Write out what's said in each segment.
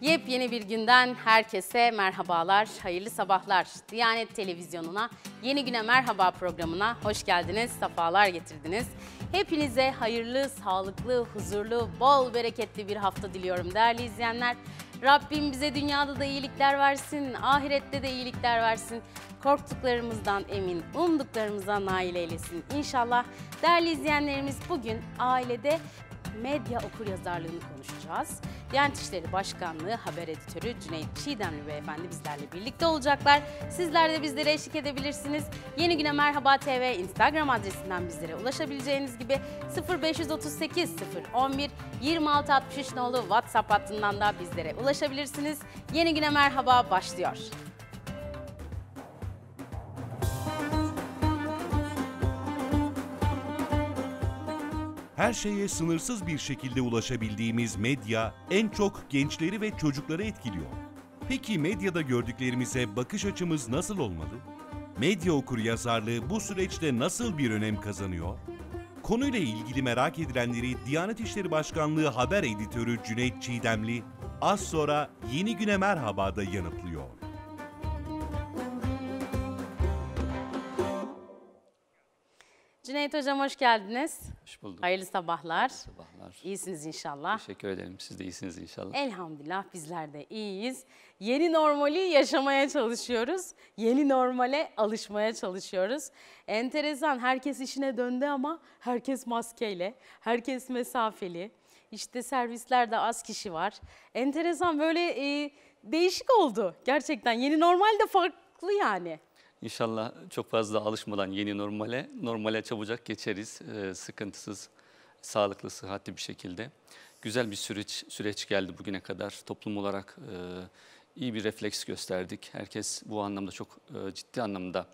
Yepyeni bir günden herkese merhabalar, hayırlı sabahlar. Diyanet Televizyonu'na, Yeni Güne Merhaba programına hoş geldiniz, sefalar getirdiniz. Hepinize hayırlı, sağlıklı, huzurlu, bol bereketli bir hafta diliyorum değerli izleyenler. Rabbim bize dünyada da iyilikler versin, ahirette de iyilikler versin. Korktuklarımızdan emin, umduklarımıza nail eylesin. İnşallah değerli izleyenlerimiz bugün ailede medya okuryazarlığını konuşacağız. Diyanet İşleri Başkanlığı Haber Editörü Cüneyt Çiğdemli Beyefendi bizlerle birlikte olacaklar. Sizler de bizlere eşlik edebilirsiniz. Yeni Güne Merhaba TV Instagram adresinden bizlere ulaşabileceğiniz gibi 0538 011 2663 nolu WhatsApp hattından da bizlere ulaşabilirsiniz. Yeni Güne Merhaba başlıyor. Her şeye sınırsız bir şekilde ulaşabildiğimiz medya en çok gençleri ve çocukları etkiliyor. Peki medyada gördüklerimize bakış açımız nasıl olmalı? Medya okuryazarlığı bu süreçte nasıl bir önem kazanıyor? Konuyla ilgili merak edilenleri Diyanet İşleri Başkanlığı Haber Editörü Cüneyt Çiğdemli az sonra Yeni Güne Merhaba'da yanıtlıyor. Cüneyt Hocam hoş geldiniz. Hoş bulduk. Hayırlı sabahlar. Sabahlar. İyisiniz inşallah. Teşekkür ederim. Siz de iyisiniz inşallah. Elhamdülillah bizler de iyiyiz. Yeni normali yaşamaya çalışıyoruz. Yeni normale alışmaya çalışıyoruz. Enteresan, herkes işine döndü ama herkes maskeyle, herkes mesafeli. İşte servislerde az kişi var. Enteresan, böyle değişik oldu gerçekten. Yeni normal de farklı yani. İnşallah çok fazla alışmadan yeni normale çabucak geçeriz. Sıkıntısız, sağlıklı, sıhhatli bir şekilde. Güzel bir süreç geldi bugüne kadar. Toplum olarak iyi bir refleks gösterdik. Herkes bu anlamda çok ciddi anlamda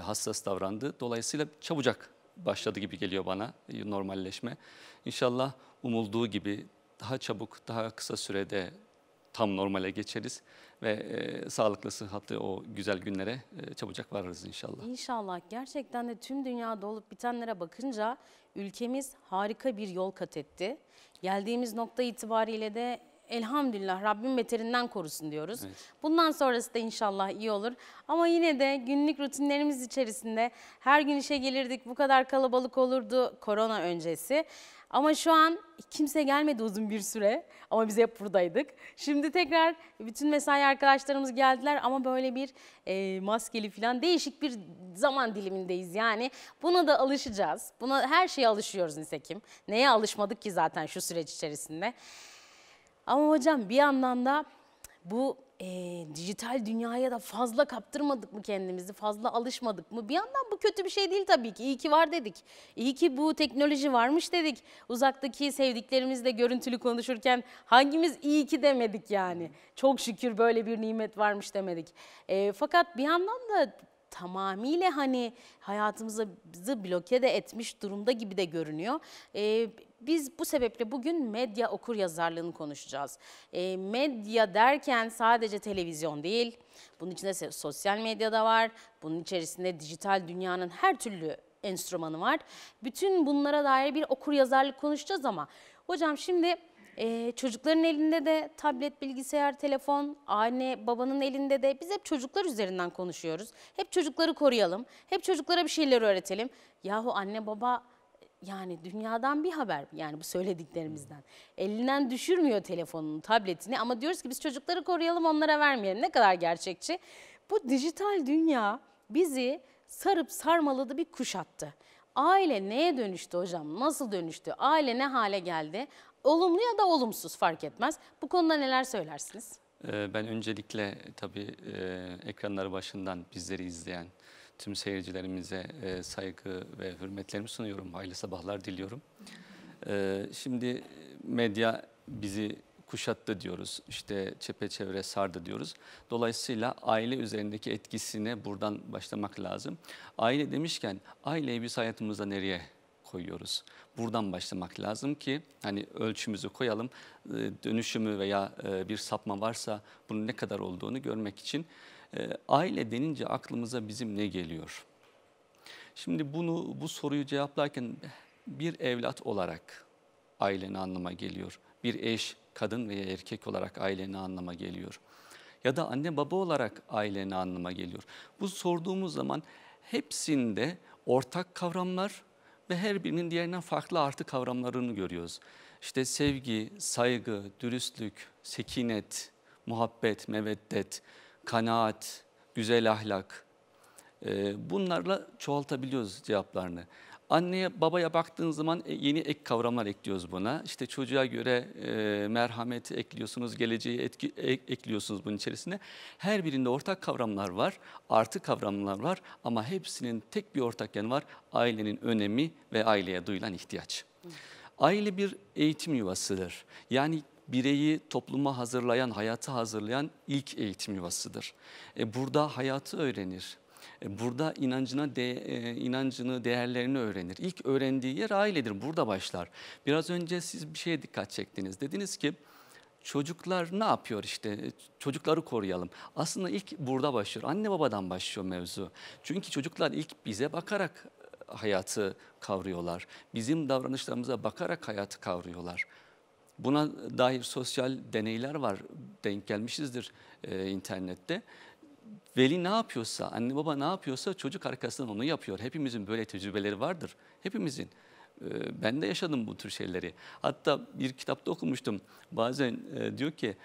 hassas davrandı. Dolayısıyla çabucak başladı gibi geliyor bana normalleşme. İnşallah umulduğu gibi daha çabuk, daha kısa sürede tam normale geçeriz ve sağlıklı, sıhhatli o güzel günlere çabucak varırız inşallah. İnşallah. Gerçekten de tüm dünyada olup bitenlere bakınca ülkemiz harika bir yol kat etti. Geldiğimiz nokta itibariyle de elhamdülillah Rabbim beterinden korusun diyoruz. Evet. Bundan sonrası da inşallah iyi olur. Ama yine de günlük rutinlerimiz içerisinde her gün işe gelirdik, bu kadar kalabalık olurdu korona öncesi. Ama şu an kimse gelmedi uzun bir süre ama biz hep buradaydık. Şimdi tekrar bütün mesai arkadaşlarımız geldiler ama böyle bir maskeli falan değişik bir zaman dilimindeyiz. Yani buna da alışacağız. Buna, her şeye alışıyoruz nitekim. Neye alışmadık ki zaten şu süreç içerisinde. Ama hocam bir yandan da bu dijital dünyaya da fazla kaptırmadık mı kendimizi, fazla alışmadık mı? Bir yandan bu kötü bir şey değil tabii ki. İyi ki var dedik. İyi ki bu teknoloji varmış dedik. Uzaktaki sevdiklerimizle görüntülü konuşurken hangimiz iyi ki demedik yani. Çok şükür böyle bir nimet varmış demedik. Fakat bir yandan da tamamıyla hani hayatımızı bloke de etmiş durumda gibi de görünüyor. Biz bu sebeple bugün medya okuryazarlığını konuşacağız. Medya derken sadece televizyon değil, bunun içinde sosyal medya da var, bunun içerisinde dijital dünyanın her türlü enstrümanı var. Bütün bunlara dair bir okuryazarlık konuşacağız ama hocam şimdi çocukların elinde de tablet, bilgisayar, telefon, anne babanın elinde de biz hep çocuklar üzerinden konuşuyoruz. Hep çocukları koruyalım, hep çocuklara bir şeyler öğretelim. Yahu anne baba... Yani dünyadan bir haber, yani bu söylediklerimizden. Elinden düşürmüyor telefonunu, tabletini ama diyoruz ki biz çocukları koruyalım, onlara vermeyelim. Ne kadar gerçekçi. Bu dijital dünya bizi sarıp sarmaladı, bir kuşattı. Aile neye dönüştü hocam? Nasıl dönüştü? Aile ne hale geldi? Olumlu ya da olumsuz fark etmez. Bu konuda neler söylersiniz? Ben öncelikle tabii ekranları başından bizleri izleyen tüm seyircilerimize saygı ve hürmetlerimi sunuyorum. Hayırlı sabahlar diliyorum. Şimdi medya bizi kuşattı diyoruz. İşte çepeçevre sardı diyoruz. Dolayısıyla aile üzerindeki etkisine buradan başlamak lazım. Aile demişken aileyi biz hayatımızda nereye koyuyoruz? Buradan başlamak lazım ki hani ölçümüzü koyalım. Dönüşümü veya bir sapma varsa bunun ne kadar olduğunu görmek için. Aile denince aklımıza bizim ne geliyor? Şimdi bu soruyu cevaplarken bir evlat olarak aileni anlama geliyor. bir eş, kadın veya erkek olarak aileni anlama geliyor. Ya da anne baba olarak aileni anlama geliyor. Bu sorduğumuz zaman hepsinde ortak kavramlar ve her birinin diğerinden farklı artı kavramlarını görüyoruz. İşte sevgi, saygı, dürüstlük, sekinet, muhabbet, meveddet, kanaat, güzel ahlak. Bunlarla çoğaltabiliyoruz cevaplarını. Anneye babaya baktığınız zaman yeni ek kavramlar ekliyoruz buna. İşte çocuğa göre merhameti ekliyorsunuz, geleceği ekliyorsunuz bunun içerisine. Her birinde ortak kavramlar var, artı kavramlar var ama hepsinin tek bir ortak yanı var. Ailenin önemi ve aileye duyulan ihtiyaç. Aile bir eğitim yuvasıdır. Yani bireyi topluma hazırlayan, hayata hazırlayan ilk eğitim yuvasıdır. Burada hayatı öğrenir. Burada inancını, değerlerini öğrenir. İlk öğrendiği yer ailedir. Burada başlar. Biraz önce siz bir şeye dikkat çektiniz. Dediniz ki çocuklar ne yapıyor işte? Çocukları koruyalım. Aslında ilk burada başlıyor. Anne babadan başlıyor mevzu. Çünkü çocuklar ilk bize bakarak hayatı kavruyorlar. Bizim davranışlarımıza bakarak hayatı kavruyorlar. Buna dair sosyal deneyler var. Denk gelmişizdir internette. Veli ne yapıyorsa, anne baba ne yapıyorsa çocuk arkasından onu yapıyor. Hepimizin böyle tecrübeleri vardır. Hepimizin. Ben de yaşadım bu tür şeyleri. Hatta bir kitapta okumuştum. Bazen diyor ki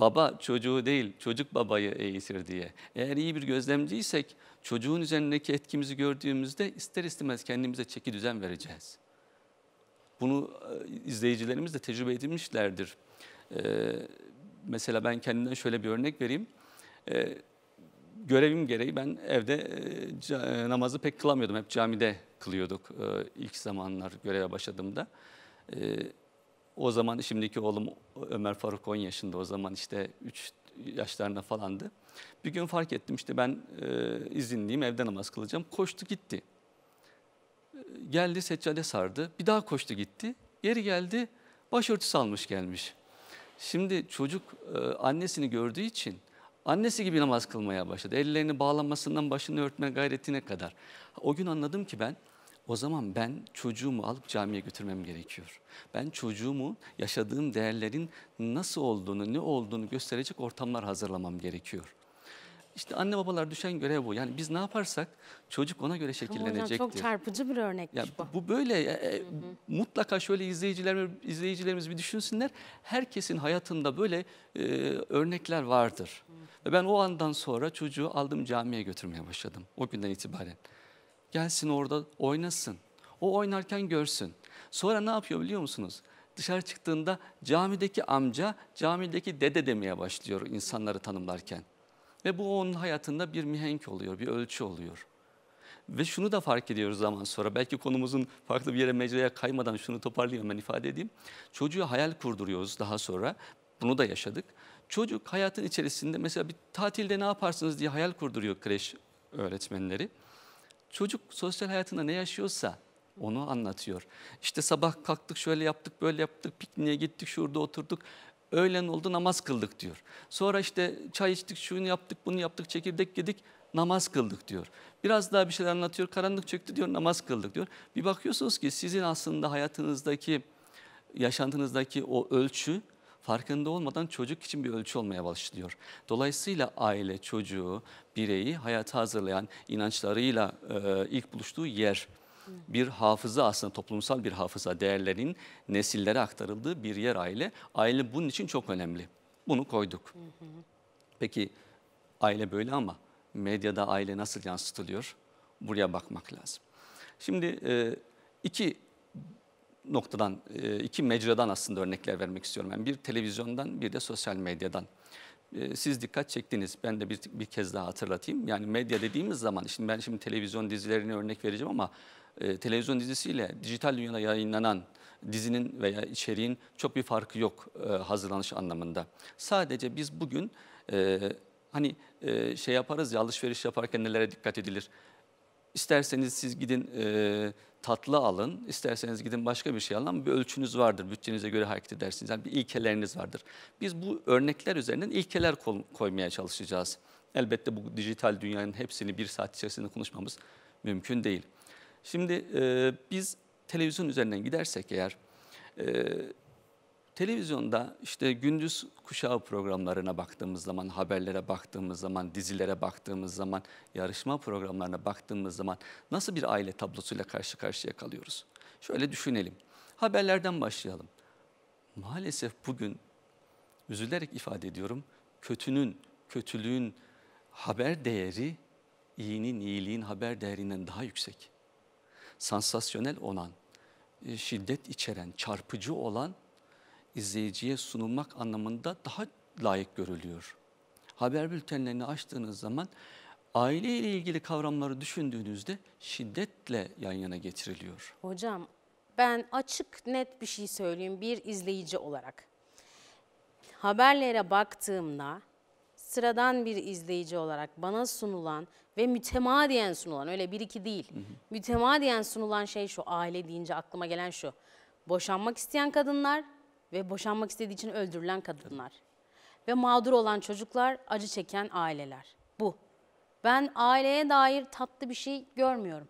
baba çocuğu değil, çocuk babayı eğitir diye. Eğer iyi bir gözlemciysek çocuğun üzerindeki etkimizi gördüğümüzde ister istemez kendimize çeki düzen vereceğiz. Bunu izleyicilerimiz de tecrübe edilmişlerdir. Mesela ben kendimden şöyle bir örnek vereyim. Görevim gereği ben evde namazı pek kılamıyordum. Hep camide kılıyorduk ilk zamanlar göreve başladığımda. O zaman şimdiki oğlum Ömer Faruk 10 yaşında, o zaman işte 3 yaşlarında falandı. Bir gün fark ettim işte ben izinliyim, evde namaz kılacağım. Koştu gitti. Geldi seccade sardı. Bir daha koştu gitti. Yeri geldi başörtüsü almış gelmiş. Şimdi çocuk annesini gördüğü için annesi gibi namaz kılmaya başladı. Ellerini bağlamasından başını örtme gayretine kadar. O gün anladım ki ben, o zaman ben çocuğumu alıp camiye götürmem gerekiyor. Ben çocuğumu yaşadığım değerlerin nasıl olduğunu, ne olduğunu gösterecek ortamlar hazırlamam gerekiyor. İşte anne babalar düşen görev bu. Yani biz ne yaparsak çocuk ona göre şekillenecektir. Çok çarpıcı bir örnekmiş ya, bu. Bu böyle. Mutlaka şöyle izleyicilerimiz bir düşünsünler. Herkesin hayatında böyle örnekler vardır. Ve ben o andan sonra çocuğu aldım camiye götürmeye başladım. O günden itibaren. Gelsin orada oynasın. O oynarken görsün. Sonra ne yapıyor biliyor musunuz? Dışarı çıktığında camideki amca, camideki dede demeye başlıyor insanları tanımlarken. Ve bu onun hayatında bir mihenk oluyor, bir ölçü oluyor. Ve şunu da fark ediyoruz zaman sonra, belki konumuzun farklı bir yere mecraya kaymadan şunu toparlayayım, ben ifade edeyim. Çocuğu hayal kurduruyoruz daha sonra, bunu da yaşadık. Çocuk hayatın içerisinde mesela bir tatilde ne yaparsınız diye hayal kurduruyor kreş öğretmenleri. Çocuk sosyal hayatında ne yaşıyorsa onu anlatıyor. İşte sabah kalktık, şöyle yaptık, böyle yaptık, pikniğe gittik, şurada oturduk. Öğlen oldu namaz kıldık diyor. Sonra işte çay içtik, şunu yaptık, bunu yaptık, çekirdek yedik, namaz kıldık diyor. Biraz daha bir şeyler anlatıyor, karanlık çöktü diyor, namaz kıldık diyor. Bir bakıyorsunuz ki sizin aslında hayatınızdaki, yaşantınızdaki o ölçü farkında olmadan çocuk için bir ölçü olmaya başlıyor. Dolayısıyla aile, çocuğu, bireyi hayata hazırlayan inançlarıyla ilk buluştuğu yer. Bir hafıza aslında, toplumsal bir hafıza, değerlerin nesillere aktarıldığı bir yer aile. Aile bunun için çok önemli. Bunu koyduk. Peki aile böyle ama medyada aile nasıl yansıtılıyor? Buraya bakmak lazım. Şimdi iki noktadan, iki mecradan aslında örnekler vermek istiyorum. Yani bir televizyondan, bir de sosyal medyadan. Siz dikkat çektiniz. Ben de bir kez daha hatırlatayım. Yani medya dediğimiz zaman, şimdi ben şimdi televizyon dizilerini örnek vereceğim ama televizyon dizisiyle dijital dünyada yayınlanan dizinin veya içeriğin çok bir farkı yok hazırlanış anlamında. Sadece biz bugün hani şey yaparız ya, alışveriş yaparken nelere dikkat edilir? İsterseniz siz gidin tatlı alın, isterseniz gidin başka bir şey alın. Bir ölçünüz vardır, bütçenize göre hareket edersiniz. Yani bir ilkeleriniz vardır. Biz bu örnekler üzerinden ilkeler koymaya çalışacağız. Elbette bu dijital dünyanın hepsini bir saat içerisinde konuşmamız mümkün değil. Şimdi biz televizyon üzerinden gidersek eğer Televizyonda işte gündüz kuşağı programlarına baktığımız zaman, haberlere baktığımız zaman, dizilere baktığımız zaman, yarışma programlarına baktığımız zaman nasıl bir aile tablosuyla karşı karşıya kalıyoruz? Şöyle düşünelim. Haberlerden başlayalım. Maalesef bugün üzülerek ifade ediyorum, kötülüğün haber değeri iyinin, iyiliğin haber değerinden daha yüksek. Sansasyonel olan, şiddet içeren, çarpıcı olan izleyiciye sunulmak anlamında daha layık görülüyor. Haber bültenlerini açtığınız zaman aile ile ilgili kavramları düşündüğünüzde şiddetle yan yana getiriliyor. Hocam ben açık net bir şey söyleyeyim bir izleyici olarak. Haberlere baktığımda sıradan bir izleyici olarak bana sunulan ve mütemadiyen sunulan, öyle bir iki değil, mütemadiyen sunulan şey şu, aile deyince aklıma gelen şu. Boşanmak isteyen kadınlar ve boşanmak istediği için öldürülen kadınlar. Ve mağdur olan çocuklar, acı çeken aileler. Bu. Ben aileye dair tatlı bir şey görmüyorum.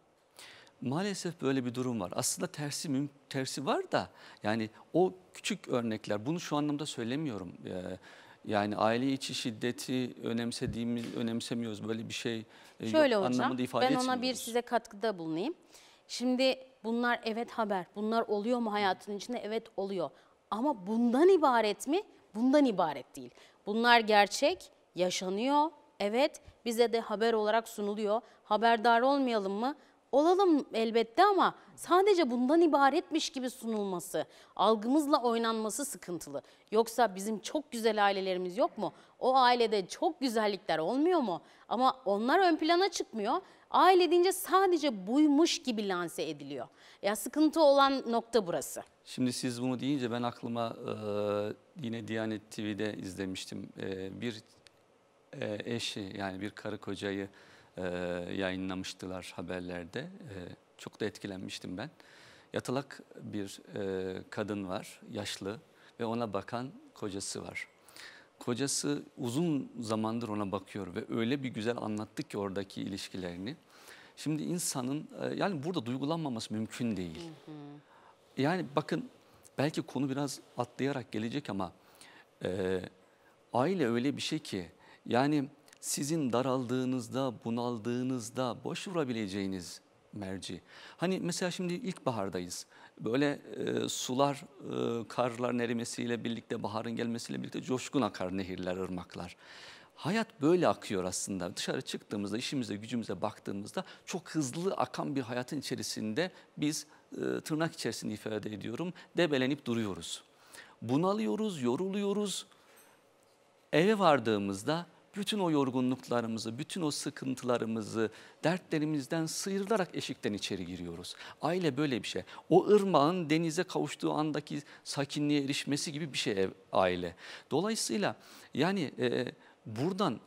Maalesef böyle bir durum var. Aslında tersi var da, yani o küçük örnekler, bunu şu anlamda söylemiyorum. Yani aile içi şiddeti önemsemiyoruz, böyle bir şey şöyle yok, hocam, anlamında ifade etmiyoruz. Ben ona bir size katkıda bulunayım. Şimdi bunlar evet haber, bunlar oluyor mu hayatın içinde? Evet oluyor. Ama bundan ibaret mi? Bundan ibaret değil. Bunlar gerçek, yaşanıyor. Evet, bize de haber olarak sunuluyor. Haberdar olmayalım mı? Olalım elbette, ama sadece bundan ibaretmiş gibi sunulması, algımızla oynanması sıkıntılı. Yoksa bizim çok güzel ailelerimiz yok mu? O ailede çok güzellikler olmuyor mu? Ama onlar ön plana çıkmıyor. Aile deyince sadece buymuş gibi lanse ediliyor. Ya sıkıntı olan nokta burası. Şimdi siz bunu deyince ben aklıma yine Diyanet TV'de izlemiştim. Bir eşi, yani bir karı kocayı yayınlamıştılar haberlerde. Çok da etkilenmiştim ben. Yatalak bir kadın var, yaşlı ve ona bakan kocası var. Kocası uzun zamandır ona bakıyor ve öyle bir güzel anlattı ki oradaki ilişkilerini. Şimdi insanın yani burada duygulanmaması mümkün değil. Yani bakın, belki konu biraz atlayarak gelecek ama aile öyle bir şey ki, yani sizin daraldığınızda, bunaldığınızda boş vurabileceğiniz merci. Hani mesela şimdi ilkbahardayız. Böyle sular, karların erimesiyle birlikte, baharın gelmesiyle birlikte coşkun akar nehirler, ırmaklar. Hayat böyle akıyor aslında. Dışarı çıktığımızda, işimize, gücümüze baktığımızda çok hızlı akan bir hayatın içerisinde biz tırnak içerisinde ifade ediyorum, debelenip duruyoruz. Bunalıyoruz, yoruluyoruz. Eve vardığımızda bütün o yorgunluklarımızı, bütün o sıkıntılarımızı, dertlerimizden sıyrılarak eşikten içeri giriyoruz. Aile böyle bir şey. O ırmağın denize kavuştuğu andaki sakinliğe erişmesi gibi bir şey aile. Dolayısıyla yani buradan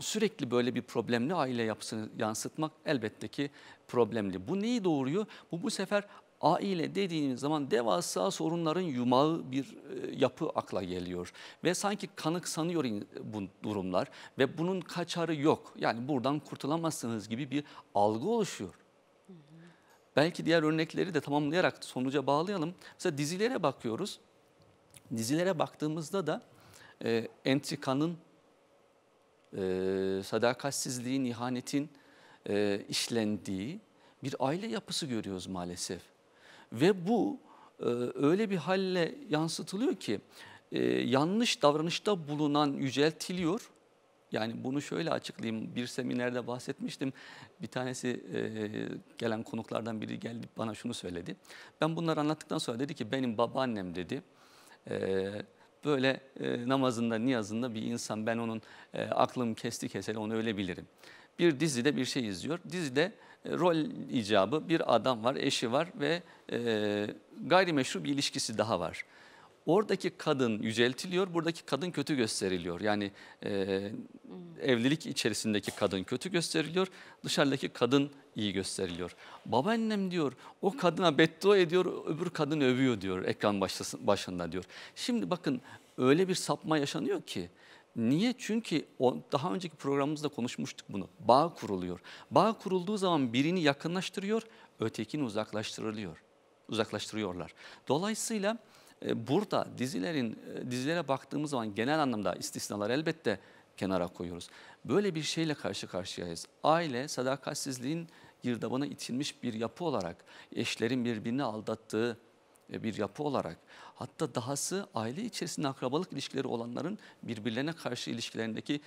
sürekli böyle bir problemli aile yapısını yansıtmak elbette ki problemli. Bu neyi doğuruyor? Bu sefer aile dediğimiz zaman devasa sorunların yumağı bir yapı akla geliyor. Ve sanki kanıksanıyor bu durumlar ve bunun kaçarı yok. Yani buradan kurtulamazsınız gibi bir algı oluşuyor. Belki diğer örnekleri de tamamlayarak sonuca bağlayalım. Mesela dizilere bakıyoruz. Dizilere baktığımızda da entrikanın, sadakatsizliğin, ihanetin işlendiği bir aile yapısı görüyoruz maalesef. Ve bu öyle bir halle yansıtılıyor ki yanlış davranışta bulunan yüceltiliyor. Yani bunu şöyle açıklayayım, bir seminerde bahsetmiştim. Bir tanesi gelen konuklardan biri geldi bana şunu söyledi. Ben bunları anlattıktan sonra dedi ki, benim babaannem dedi böyle namazında, niyazında bir insan, ben onun aklım kesti keseli onu öyle bilirim. Bir dizide bir şey izliyor. Dizide rol icabı bir adam var, eşi var ve gayrimeşru bir ilişkisi daha var. Oradaki kadın yüceltiliyor, buradaki kadın kötü gösteriliyor. Yani evlilik içerisindeki kadın kötü gösteriliyor, dışarıdaki kadın iyi gösteriliyor. Babaannem diyor, o kadına beddua ediyor, öbür kadın övüyor diyor, ekran başında diyor. Şimdi bakın öyle bir sapma yaşanıyor ki. Niye? Çünkü daha önceki programımızda konuşmuştuk bunu. Bağ kuruluyor. Bağ kurulduğu zaman birini yakınlaştırıyor, ötekini uzaklaştırıyorlar. Dolayısıyla Burada dizilere baktığımız zaman genel anlamda istisnalar elbette kenara koyuyoruz. Böyle bir şeyle karşı karşıyayız. Aile sadakatsizliğin girdabına itilmiş bir yapı olarak, eşlerin birbirini aldattığı bir yapı olarak, hatta dahası aile içerisinde akrabalık ilişkileri olanların birbirlerine karşı ilişkilerindeki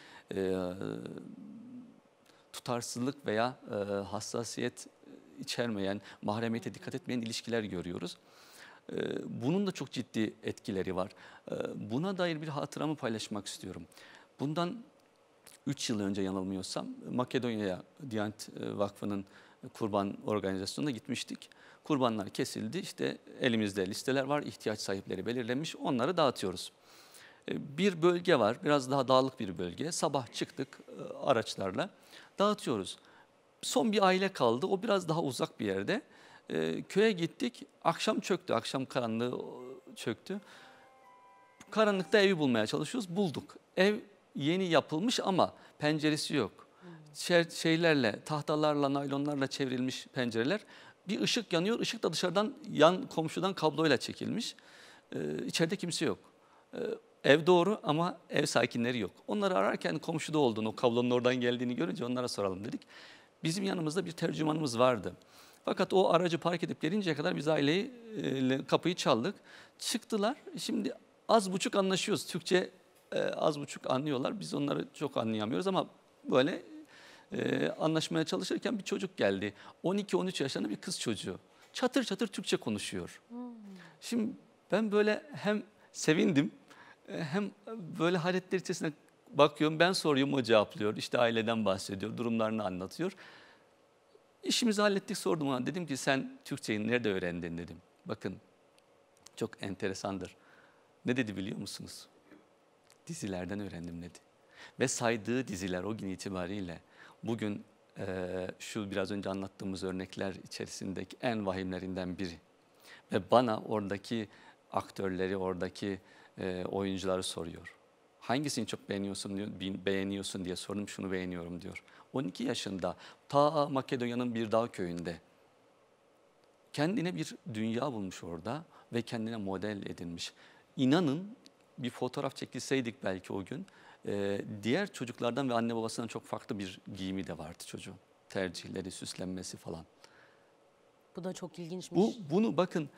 tutarsızlık veya hassasiyet içermeyen, mahremiyete dikkat etmeyen ilişkiler görüyoruz. Bunun da çok ciddi etkileri var. Buna dair bir hatıramı paylaşmak istiyorum. Bundan 3 yıl önce yanılmıyorsam Makedonya'ya Diyanet Vakfı'nın kurban organizasyonuna gitmiştik. Kurbanlar kesildi, işte elimizde listeler var, ihtiyaç sahipleri belirlenmiş, onları dağıtıyoruz. Bir bölge var, biraz daha dağlık bir bölge. Sabah çıktık araçlarla, dağıtıyoruz. Son bir aile kaldı, o biraz daha uzak bir yerde. Köye gittik, akşam çöktü, akşam karanlığı çöktü. Karanlıkta evi bulmaya çalışıyoruz, bulduk. Ev yeni yapılmış ama penceresi yok. Şeylerle, tahtalarla, naylonlarla çevrilmiş pencereler. Bir ışık yanıyor, ışık da dışarıdan, yan komşudan kabloyla çekilmiş. İçeride kimse yok. Ev doğru ama ev sakinleri yok. Onları ararken komşuda olduğunu, o kablonun oradan geldiğini görünce onlara soralım dedik. Bizim yanımızda bir tercümanımız vardı. Fakat o aracı park edip gelinceye kadar biz aileyi, kapıyı çaldık. Çıktılar, şimdi az buçuk anlaşıyoruz. Türkçe az buçuk anlıyorlar. Biz onları çok anlayamıyoruz ama böyle anlaşmaya çalışırken bir çocuk geldi. 12-13 yaşlarında bir kız çocuğu. Çatır çatır Türkçe konuşuyor. Şimdi ben böyle hem sevindim hem böyle hayretler içerisinde bakıyorum. Ben soruyorum, o cevaplıyor. İşte aileden bahsediyor, durumlarını anlatıyor. İşimizi hallettik, sordum ona. Dedim ki sen Türkçeyi nerede öğrendin dedim. Bakın çok enteresandır. Ne dedi biliyor musunuz? Dizilerden öğrendim dedi. Ve saydığı diziler o gün itibariyle bugün şu biraz önce anlattığımız örnekler içerisindeki en vahimlerinden biri. Ve bana oradaki aktörleri, oradaki oyuncuları soruyor. Hangisini çok beğeniyorsun diyor, beğeniyorsun diye sordum, şunu beğeniyorum diyor. 12 yaşında ta Makedonya'nın bir dağ köyünde kendine bir dünya bulmuş orada ve kendine model edinmiş. İnanın bir fotoğraf çekilseydik belki o gün diğer çocuklardan ve anne babasından çok farklı bir giyimi de vardı çocuğun. Tercihleri, süslenmesi falan. Bu da çok ilginçmiş. Bunu bakın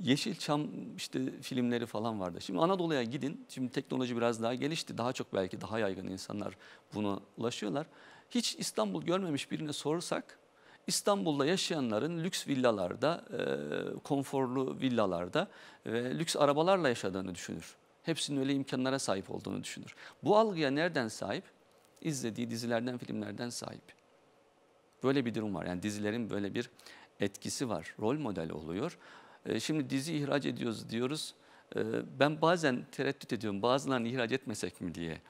Yeşilçam işte filmleri falan vardı. Şimdi Anadolu'ya gidin. Şimdi teknoloji biraz daha gelişti. Daha çok belki daha yaygın insanlar buna ulaşıyorlar. Hiç İstanbul görmemiş birine sorursak İstanbul'da yaşayanların lüks villalarda, konforlu villalarda ve lüks arabalarla yaşadığını düşünür. Hepsinin öyle imkanlara sahip olduğunu düşünür. Bu algıya nereden sahip? İzlediği dizilerden, filmlerden sahip. Böyle bir durum var. Yani dizilerin böyle bir etkisi var. Rol modeli oluyor. Şimdi dizi ihraç ediyoruz diyoruz. Ben bazen tereddüt ediyorum. Bazılarını ihraç etmesek mi diye.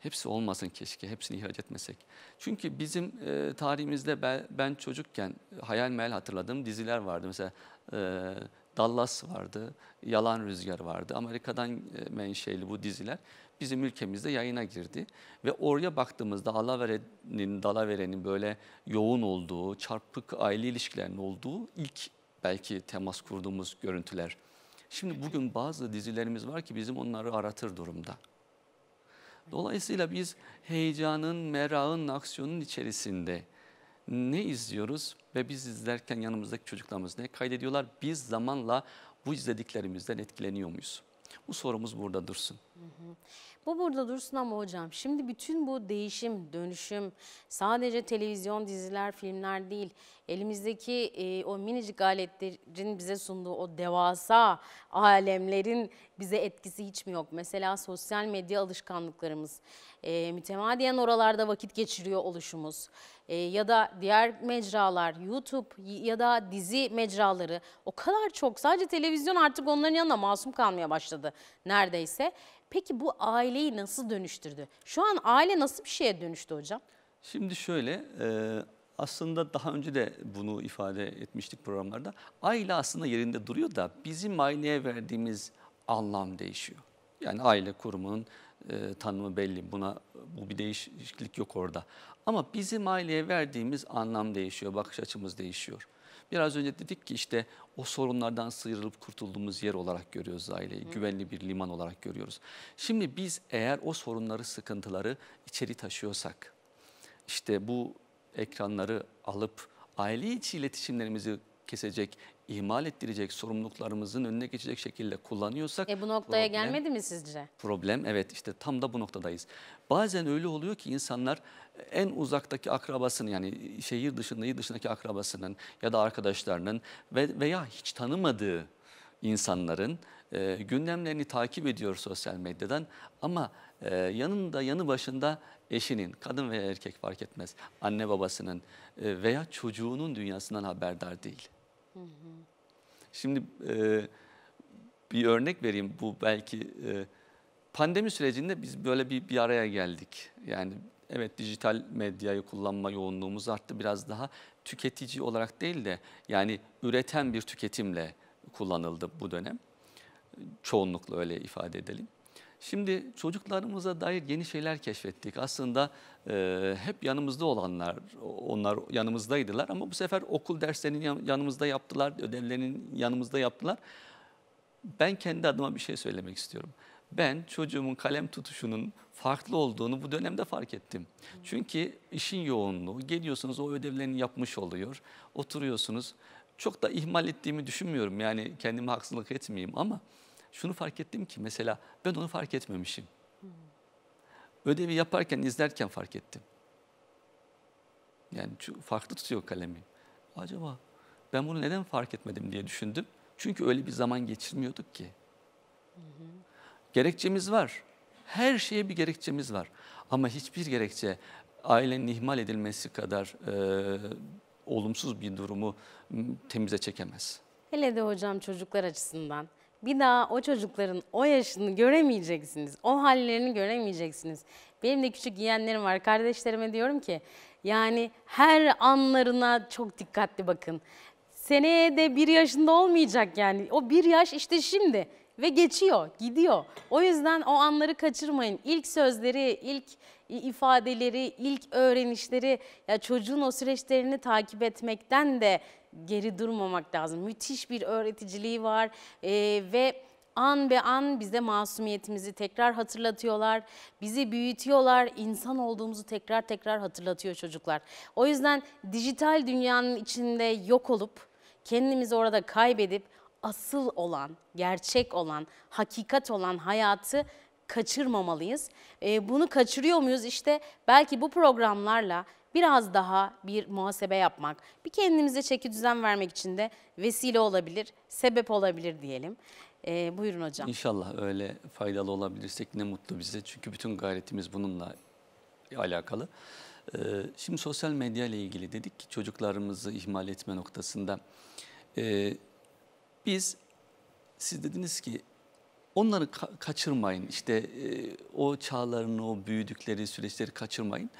Hepsi olmasın keşke. Hepsini ihraç etmesek. Çünkü bizim tarihimizde ben çocukken hayal meyal hatırladığım diziler vardı. Mesela Dallas vardı, Yalan Rüzgar vardı. Amerika'dan menşeli bu diziler bizim ülkemizde yayına girdi. Ve oraya baktığımızda dalaverenin böyle yoğun olduğu, çarpık aile ilişkilerinin olduğu ilk belki temas kurduğumuz görüntüler. Şimdi bugün bazı dizilerimiz var ki bizim onları aratır durumda. Dolayısıyla biz heyecanın, merakın, aksiyonun içerisinde ne izliyoruz ve biz izlerken yanımızdaki çocuklarımız ne kaydediyorlar? Biz zamanla bu izlediklerimizden etkileniyor muyuz? Bu sorumuz burada dursun. Bu burada dursun ama hocam şimdi bütün bu değişim, dönüşüm sadece televizyon, diziler, filmler değil. Elimizdeki o minicik aletlerin bize sunduğu o devasa alemlerin bize etkisi hiç mi yok? Mesela sosyal medya alışkanlıklarımız, mütemadiyen oralarda vakit geçiriyor oluşumuz ya da diğer mecralar, YouTube ya da dizi mecraları o kadar çok. Sadece televizyon artık onların yanına masum kalmaya başladı neredeyse. Peki bu aileyi nasıl dönüştürdü? Şu an aile nasıl bir şeye dönüştü hocam? Şimdi şöyle, aslında daha önce de bunu ifade etmiştik programlarda. Aile aslında yerinde duruyor da bizim aileye verdiğimiz anlam değişiyor. Yani aile kurumunun tanımı belli. Bu bir değişiklik yok orada. Ama bizim aileye verdiğimiz anlam değişiyor, bakış açımız değişiyor. Biraz önce dedik ki işte o sorunlardan sıyrılıp kurtulduğumuz yer olarak görüyoruz aileyi. Hı. Güvenli bir liman olarak görüyoruz. Şimdi biz eğer o sorunları, sıkıntıları içeri taşıyorsak, işte bu ekranları alıp aile içi iletişimlerimizi kesecek, ihmal ettirecek, sorumluluklarımızın önüne geçecek şekilde kullanıyorsak... bu noktaya gelmedi mi sizce? Problem, evet, işte tam da bu noktadayız. Bazen öyle oluyor ki insanlar en uzaktaki akrabasının, yani şehir dışında, il dışındaki akrabasının ya da arkadaşlarının veya hiç tanımadığı insanların gündemlerini takip ediyor sosyal medyadan, ama yanında, yanı başında eşinin, kadın veya erkek fark etmez, anne babasının veya çocuğunun dünyasından haberdar değil. Hı hı. Şimdi bir örnek vereyim. Bu belki pandemi sürecinde biz böyle bir araya geldik. Yani evet, dijital medyayı kullanma yoğunluğumuz arttı. Biraz daha tüketici olarak değil de yani üreten bir tüketimle kullanıldı bu dönem. Çoğunlukla öyle ifade edelim. Şimdi çocuklarımıza dair yeni şeyler keşfettik. Aslında hep yanımızda olanlar, onlar yanımızdaydılar ama bu sefer okul derslerini yanımızda yaptılar, ödevlerini yanımızda yaptılar. Ben kendi adıma bir şey söylemek istiyorum. Ben çocuğumun kalem tutuşunun farklı olduğunu bu dönemde fark ettim. Çünkü işin yoğunluğu, geliyorsunuz o ödevlerini yapmış oluyor, oturuyorsunuz. Çok da ihmal ettiğimi düşünmüyorum, yani kendime haksızlık etmeyeyim ama... Şunu fark ettim ki mesela ben onu fark etmemişim. Ödevi yaparken, izlerken fark ettim. Yani farklı tutuyor kalemi. Acaba ben bunu neden fark etmedim diye düşündüm. Çünkü öyle bir zaman geçirmiyorduk ki. Gerekçemiz var. Her şeye bir gerekçemiz var. Ama hiçbir gerekçe ailenin ihmal edilmesi kadar olumsuz bir durumu temize çekemez. Hele de hocam çocuklar açısından. Bir daha o çocukların o yaşını göremeyeceksiniz. O hallerini göremeyeceksiniz. Benim de küçük yeğenlerim var. Kardeşlerime diyorum ki yani her anlarına çok dikkatli bakın. Seneye de 1 yaşında olmayacak yani. O 1 yaş işte şimdi ve geçiyor, gidiyor. O yüzden o anları kaçırmayın. İlk sözleri, ilk ifadeleri, ilk öğrenişleri, ya çocuğun o süreçlerini takip etmekten de geri durmamak lazım. Müthiş bir öğreticiliği var ve an be an bize masumiyetimizi tekrar hatırlatıyorlar. Bizi büyütüyorlar, insan olduğumuzu tekrar tekrar hatırlatıyor çocuklar. O yüzden dijital dünyanın içinde yok olup, kendimizi orada kaybedip asıl olan, gerçek olan, hakikat olan hayatı kaçırmamalıyız. Bunu kaçırıyor muyuz? İşte belki bu programlarla biraz daha bir muhasebe yapmak, bir kendimize çeki düzen vermek için de vesile olabilir, sebep olabilir diyelim. Buyurun hocam. İnşallah öyle faydalı olabilirsek ne mutlu bize. Çünkü bütün gayretimiz bununla alakalı. Şimdi sosyal medya ile ilgili dedik ki çocuklarımızı ihmal etme noktasında. Siz dediniz ki onları kaçırmayın. İşte o çağlarını, o büyüdükleri süreçleri kaçırmayın.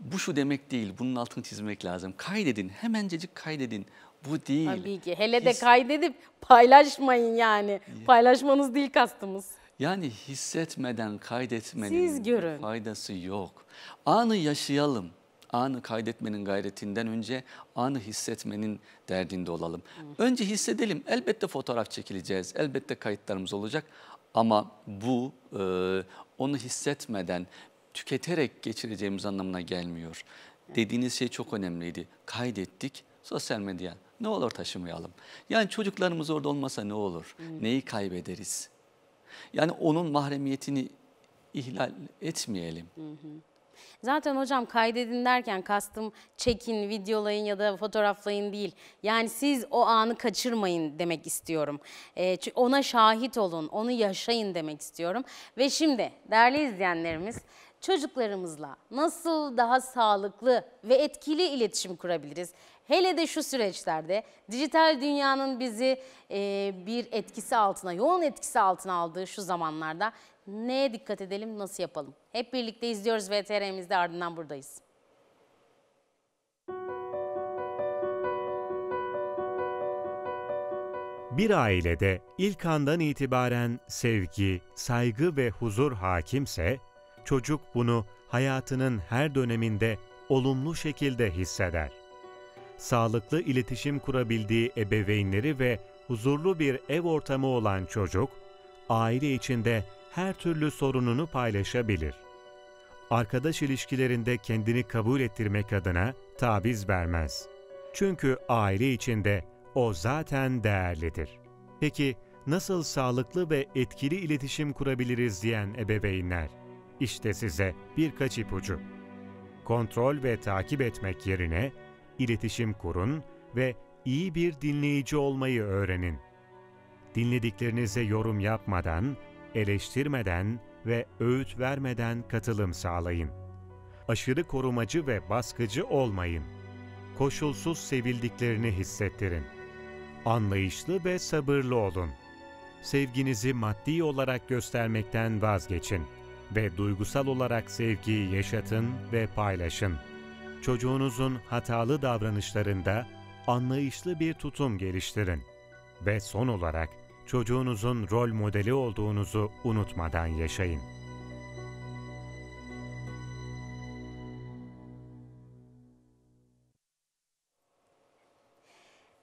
Bu şu demek değil, bunun altını çizmek lazım. Kaydedin, hemencecik kaydedin. Bu değil. Tabii ki. Hele de kaydedip paylaşmayın yani. Paylaşmanız değil kastımız. Yani hissetmeden kaydetmenin faydası yok. Anı yaşayalım. Anı kaydetmenin gayretinden önce anı hissetmenin derdinde olalım. Önce hissedelim. Elbette fotoğraf çekileceğiz. Elbette kayıtlarımız olacak. Ama bu onu hissetmeden... tüketerek geçireceğimiz anlamına gelmiyor. Dediğiniz şey çok önemliydi. Kaydettik, sosyal medya. Ne olur taşımayalım. Yani çocuklarımız orada olmasa ne olur? Neyi kaybederiz? Yani onun mahremiyetini ihlal etmeyelim. Zaten hocam kaydedin derken kastım çekin, videolayın ya da fotoğraflayın değil. Yani siz o anı kaçırmayın demek istiyorum. Ona şahit olun, onu yaşayın demek istiyorum. Ve şimdi değerli izleyenlerimiz... Çocuklarımızla nasıl daha sağlıklı ve etkili iletişim kurabiliriz? Hele de şu süreçlerde dijital dünyanın bizi bir etkisi altına, yoğun etkisi altına aldığı şu zamanlarda neye dikkat edelim, nasıl yapalım? Hep birlikte izliyoruz VTR'mizde, ardından buradayız. Bir ailede ilk andan itibaren sevgi, saygı ve huzur hakimse... Çocuk bunu hayatının her döneminde olumlu şekilde hisseder. sağlıklı iletişim kurabildiği ebeveynleri ve huzurlu bir ev ortamı olan çocuk, aile içinde her türlü sorununu paylaşabilir. Arkadaş ilişkilerinde kendini kabul ettirmek adına taviz vermez. Çünkü aile içinde o zaten değerlidir. Peki nasıl sağlıklı ve etkili iletişim kurabiliriz diyen ebeveynler? İşte size birkaç ipucu. Kontrol ve takip etmek yerine iletişim kurun ve iyi bir dinleyici olmayı öğrenin. Dinlediklerinize yorum yapmadan, eleştirmeden ve öğüt vermeden katılım sağlayın. Aşırı korumacı ve baskıcı olmayın. Koşulsuz sevildiklerini hissettirin. Anlayışlı ve sabırlı olun. Sevginizi maddi olarak göstermekten vazgeçin ve duygusal olarak sevgiyi yaşatın ve paylaşın. Çocuğunuzun hatalı davranışlarında anlayışlı bir tutum geliştirin. Ve son olarak çocuğunuzun rol modeli olduğunuzu unutmadan yaşayın.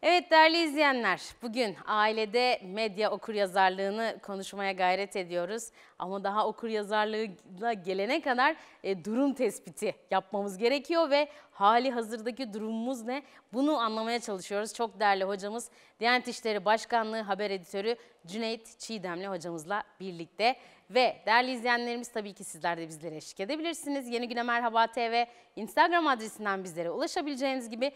Evet değerli izleyenler, bugün ailede medya okuryazarlığını konuşmaya gayret ediyoruz. Ama daha okuryazarlığına gelene kadar durum tespiti yapmamız gerekiyor ve hali hazırdaki durumumuz ne? Bunu anlamaya çalışıyoruz. Çok değerli hocamız, Diyanet İşleri Başkanlığı Haber Editörü Cüneyt Çiğdemli hocamızla birlikte. Ve değerli izleyenlerimiz, tabii ki sizler de bizlere eşlik edebilirsiniz. Yeni Güne Merhaba TV Instagram adresinden bizlere ulaşabileceğiniz gibi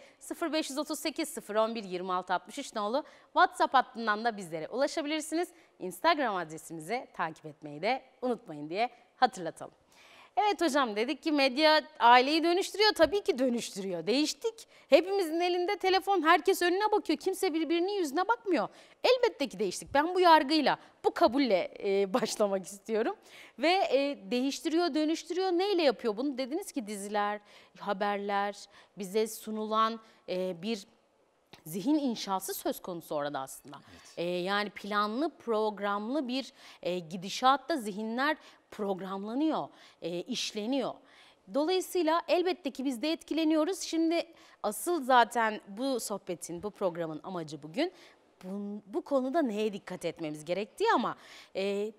0538 011 2663 nolu WhatsApp hattından da bizlere ulaşabilirsiniz. Instagram adresimizi takip etmeyi de unutmayın diye hatırlatalım. Evet hocam, dedik ki medya aileyi dönüştürüyor. Tabii ki dönüştürüyor. Değiştik. Hepimizin elinde telefon, herkes önüne bakıyor. Kimse birbirinin yüzüne bakmıyor. Elbette ki değiştik. Ben bu yargıyla, bu kabulle başlamak istiyorum. Ve değiştiriyor, dönüştürüyor. Neyle yapıyor bunu? Dediniz ki diziler, haberler, bize sunulan bir zihin inşası söz konusu orada aslında. Evet. Yani planlı, programlı bir gidişatta zihinler programlanıyor, işleniyor. Dolayısıyla elbette ki biz de etkileniyoruz. Şimdi asıl zaten bu sohbetin, bu programın amacı bugün bu konuda neye dikkat etmemiz gerektiği, ama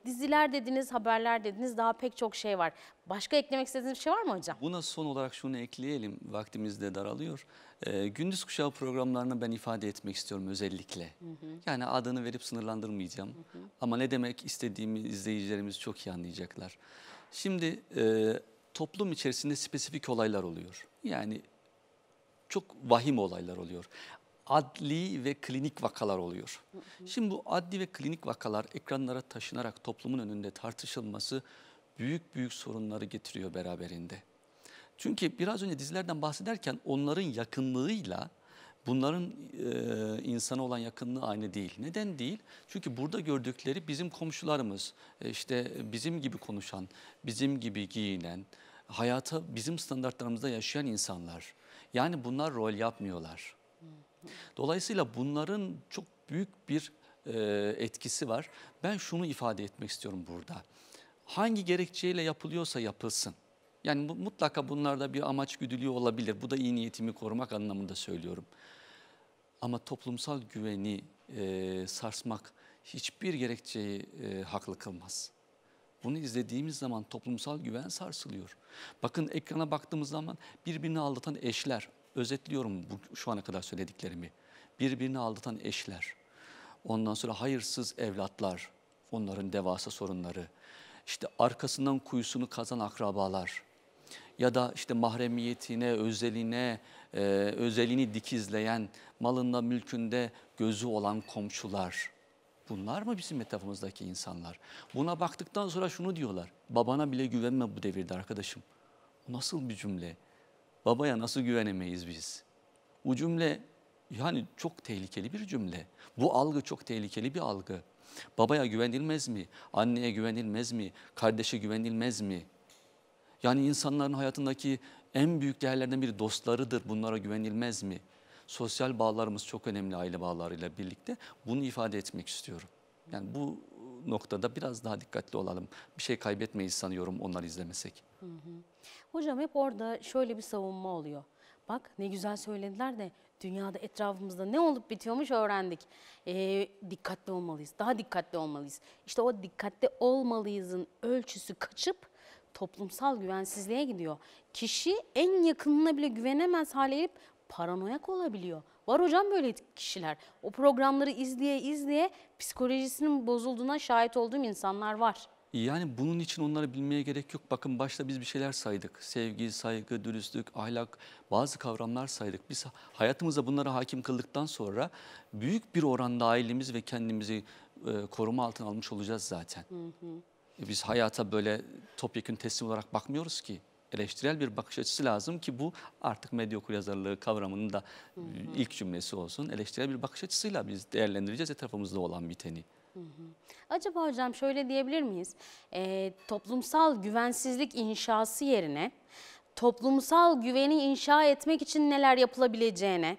diziler dediniz, haberler dediniz, daha pek çok şey var. Başka eklemek istediğiniz bir şey var mı hocam? Buna son olarak şunu ekleyelim, vaktimiz de daralıyor. Gündüz kuşağı programlarını ben ifade etmek istiyorum özellikle. Yani adını verip sınırlandırmayacağım. Ama ne demek istediğimi izleyicilerimiz çok iyi anlayacaklar. Şimdi toplum içerisinde spesifik olaylar oluyor. Yani çok vahim olaylar oluyor. Adli ve klinik vakalar oluyor. Şimdi bu adli ve klinik vakalar ekranlara taşınarak toplumun önünde tartışılması büyük sorunları getiriyor beraberinde. Çünkü biraz önce dizilerden bahsederken onların yakınlığıyla bunların insana olan yakınlığı aynı değil. Neden değil? Çünkü burada gördükleri bizim komşularımız, işte bizim gibi konuşan, bizim gibi giyinen, hayata bizim standartlarımızda yaşayan insanlar. Yani bunlar rol yapmıyorlar. Dolayısıyla bunların çok büyük bir etkisi var. Ben şunu ifade etmek istiyorum burada. Hangi gerekçeyle yapılıyorsa yapılsın. Yani mutlaka bunlarda bir amaç güdülüyor olabilir. Bu da iyi niyetimi korumak anlamında söylüyorum. Ama toplumsal güveni sarsmak hiçbir gerekçeyi haklı kılmaz. Bunu izlediğimiz zaman toplumsal güven sarsılıyor. Bakın ekrana baktığımız zaman birbirini aldatan eşler. Özetliyorum şu ana kadar söylediklerimi. Birbirini aldatan eşler, ondan sonra hayırsız evlatlar, onların devasa sorunları, işte arkasından kuyusunu kazan akrabalar ya da işte mahremiyetine, özelini dikizleyen, malında mülkünde gözü olan komşular. Bunlar mı bizim etrafımızdaki insanlar? Buna baktıktan sonra şunu diyorlar, babana bile güvenme bu devirde arkadaşım. O nasıl bir cümle? Babaya nasıl güvenemeyiz biz? Bu cümle yani çok tehlikeli bir cümle. Bu algı çok tehlikeli bir algı. Babaya güvenilmez mi? Anneye güvenilmez mi? Kardeşe güvenilmez mi? Yani insanların hayatındaki en büyük değerlerden biri dostlarıdır. Bunlara güvenilmez mi? Sosyal bağlarımız çok önemli, aile bağlarıyla birlikte. Bunu ifade etmek istiyorum. Yani bu noktada biraz daha dikkatli olalım. Bir şey kaybetmeyiz sanıyorum onları izlemesek. Hocam hep orada şöyle bir savunma oluyor. Bak ne güzel söylediler de Dünyada etrafımızda ne olup bitiyormuş öğrendik. Dikkatli olmalıyız, daha dikkatli olmalıyız. İşte o dikkatli olmalıyızın ölçüsü kaçıp toplumsal güvensizliğe gidiyor. Kişi en yakınına bile güvenemez hale gelip paranoyak olabiliyor. Var hocam böyle kişiler. O programları izleye psikolojisinin bozulduğuna şahit olduğum insanlar var. Yani bunun için onları bilmeye gerek yok. Bakın başta biz bir şeyler saydık. Sevgi, saygı, dürüstlük, ahlak, bazı kavramlar saydık. Biz hayatımıza bunlara hakim kıldıktan sonra büyük bir oranda ailemiz ve kendimizi koruma altına almış olacağız zaten. Biz hayata böyle topyekün teslim olarak bakmıyoruz ki. Eleştirel bir bakış açısı lazım ki bu artık medyaokur yazarlığı kavramının da ilk cümlesi olsun. Eleştirel bir bakış açısıyla biz değerlendireceğiz etrafımızda olan biteni. Acaba hocam şöyle diyebilir miyiz? Toplumsal güvensizlik inşası yerine toplumsal güveni inşa etmek için neler yapılabileceğine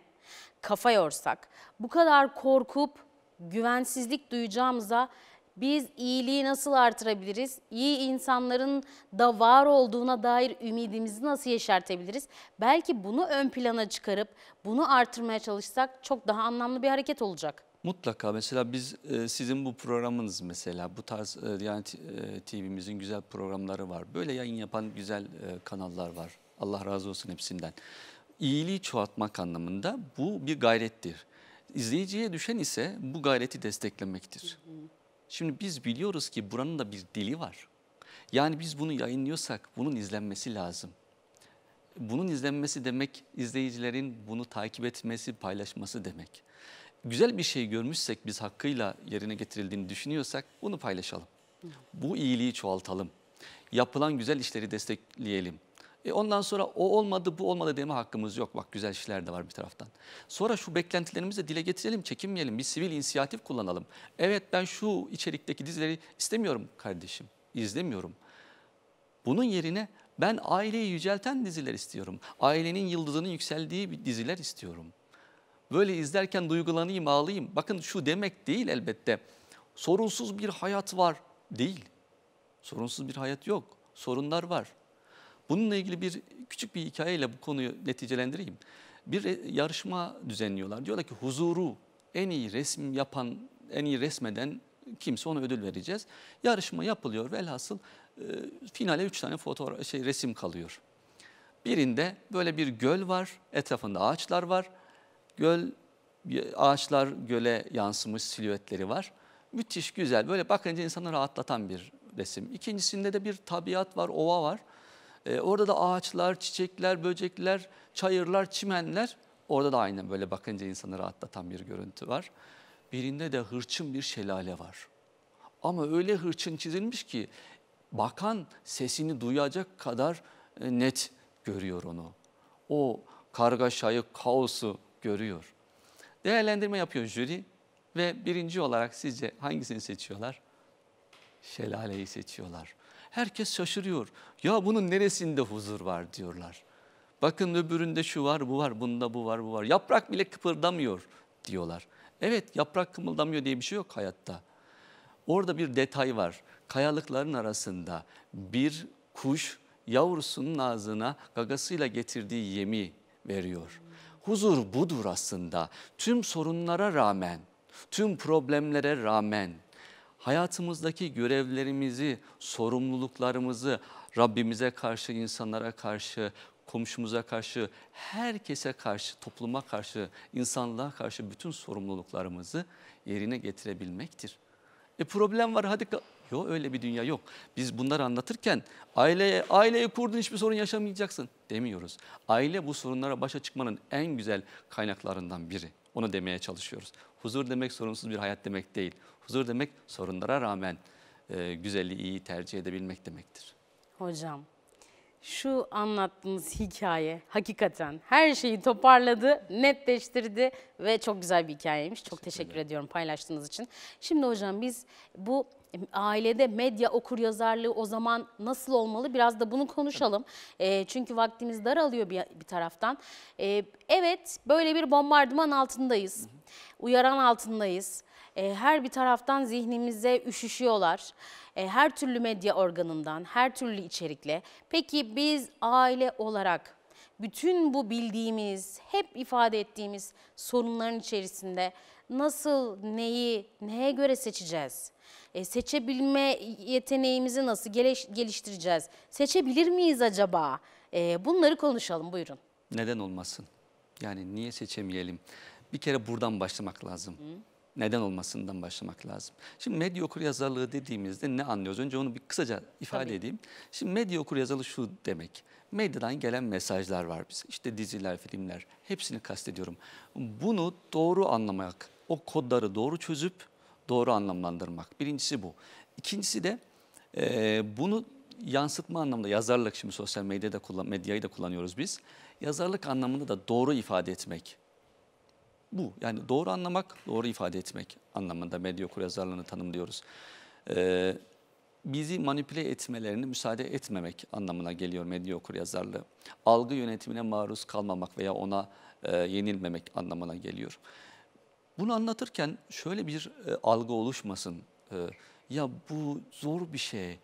kafa yorsak, bu kadar korkup güvensizlik duyacağımıza biz iyiliği nasıl artırabiliriz? İyi insanların da var olduğuna dair ümidimizi nasıl yeşertebiliriz? Belki bunu ön plana çıkarıp bunu artırmaya çalışsak çok daha anlamlı bir hareket olacak. Mutlaka mesela biz sizin bu programınız mesela bu tarz Diyanet TV'mizin güzel programları var. Böyle yayın yapan güzel kanallar var. Allah razı olsun hepsinden. İyiliği çoğaltmak anlamında bu bir gayrettir. İzleyiciye düşen ise bu gayreti desteklemektir. Şimdi biz biliyoruz ki buranın da bir dili var. Yani biz bunu yayınlıyorsak bunun izlenmesi lazım. Bunun izlenmesi demek izleyicilerin bunu takip etmesi, paylaşması demek. Güzel bir şey görmüşsek biz hakkıyla yerine getirildiğini düşünüyorsak bunu paylaşalım. Bu iyiliği çoğaltalım. Yapılan güzel işleri destekleyelim. Ondan sonra o olmadı bu olmadı deme hakkımız yok. Bak güzel işler de var bir taraftan. Sonra şu beklentilerimizi de dile getirelim, çekinmeyelim. Bir sivil inisiyatif kullanalım. Evet ben şu içerikteki dizileri istemiyorum kardeşim, izlemiyorum. Bunun yerine ben aileyi yücelten diziler istiyorum. Ailenin yıldızının yükseldiği bir diziler istiyorum. Böyle izlerken duygulanayım, ağlayayım. Bakın şu demek değil elbette. Sorunsuz bir hayat var. Değil. Sorunsuz bir hayat yok. Sorunlar var. Bununla ilgili bir küçük bir hikayeyle bu konuyu neticelendireyim. Bir yarışma düzenliyorlar. Diyorlar ki huzuru en iyi resim yapan, en iyi resmeden kimse ona ödül vereceğiz. Yarışma yapılıyor ve elhasıl finale 3 tane resim kalıyor. Birinde böyle bir göl var. Etrafında ağaçlar var. Göl, ağaçlar göle yansımış silüetleri var. Müthiş güzel, böyle bakınca insanı rahatlatan bir resim. İkincisinde de bir tabiat var, ova var. Orada da ağaçlar, çiçekler, böcekler, çayırlar, çimenler. Orada da aynen böyle bakınca insanı rahatlatan bir görüntü var. Birinde de hırçın bir şelale var. Ama öyle hırçın çizilmiş ki bakan sesini duyacak kadar net görüyor onu. O kargaşayı, kaosu görüyor. Değerlendirme yapıyor jüri ve birinci olarak sizce hangisini seçiyorlar? Şelaleyi seçiyorlar. Herkes şaşırıyor. Ya bunun neresinde huzur var diyorlar. Bakın öbüründe şu var, bu var, bunda bu var, bu var. Yaprak bile kıpırdamıyor diyorlar. Evet, yaprak kımıldamıyor diye bir şey yok hayatta. Orada bir detay var. Kayalıkların arasında bir kuş yavrusunun ağzına gagasıyla getirdiği yemi veriyor. Huzur budur aslında. Tüm sorunlara rağmen, tüm problemlere rağmen hayatımızdaki görevlerimizi, sorumluluklarımızı Rabbimize karşı, insanlara karşı, komşumuza karşı, herkese karşı, topluma karşı, insanlığa karşı bütün sorumluluklarımızı yerine getirebilmektir. Problem var hadi. Yok öyle bir dünya yok. Biz bunları anlatırken aileyi kurdun hiçbir sorun yaşamayacaksın demiyoruz. Aile bu sorunlara başa çıkmanın en güzel kaynaklarından biri. Onu demeye çalışıyoruz. Huzur demek sorunsuz bir hayat demek değil. Huzur demek sorunlara rağmen güzeli, iyi tercih edebilmek demektir. Hocam şu anlattığınız hikaye hakikaten her şeyi toparladı, netleştirdi ve çok güzel bir hikayeymiş. Çok teşekkür ediyorum paylaştığınız için. Şimdi hocam biz bu ailede medya okuryazarlığı o zaman nasıl olmalı? Biraz da bunu konuşalım. Çünkü vaktimiz daralıyor bir taraftan. Evet, böyle bir bombardıman altındayız. Uyaran altındayız. Her bir taraftan zihnimize üşüşüyorlar. Her türlü medya organından, her türlü içerikle. Peki biz aile olarak bütün bu bildiğimiz, hep ifade ettiğimiz sorunların içerisinde nasıl, neyi, neye göre seçeceğiz? Seçebilme yeteneğimizi nasıl geliştireceğiz? Seçebilir miyiz acaba? Bunları konuşalım, buyurun. Neden olmasın? Yani niye seçemeyelim? Bir kere buradan başlamak lazım. Neden olmasından başlamak lazım. Şimdi medya okuryazarlığı dediğimizde ne anlıyoruz? Önce onu bir kısaca ifade edeyim. Şimdi medya okuryazarlığı şu demek. Medyadan gelen mesajlar var biz. İşte diziler, filmler, hepsini kastediyorum. Bunu doğru anlamak, o kodları doğru çözüp doğru anlamlandırmak. Birincisi bu. İkincisi de bunu yansıtma anlamında yazarlık, şimdi sosyal medyada medyayı da kullanıyoruz biz. Yazarlık anlamında da doğru ifade etmek. Bu yani doğru anlamak, doğru ifade etmek anlamında medya okuryazarlığını tanımlıyoruz. Bizi manipüle etmelerini müsaade etmemek anlamına geliyor medya okuryazarlığı. Algı yönetimine maruz kalmamak veya ona yenilmemek anlamına geliyor. Bunu anlatırken şöyle bir algı oluşmasın. Ya bu zor bir şey.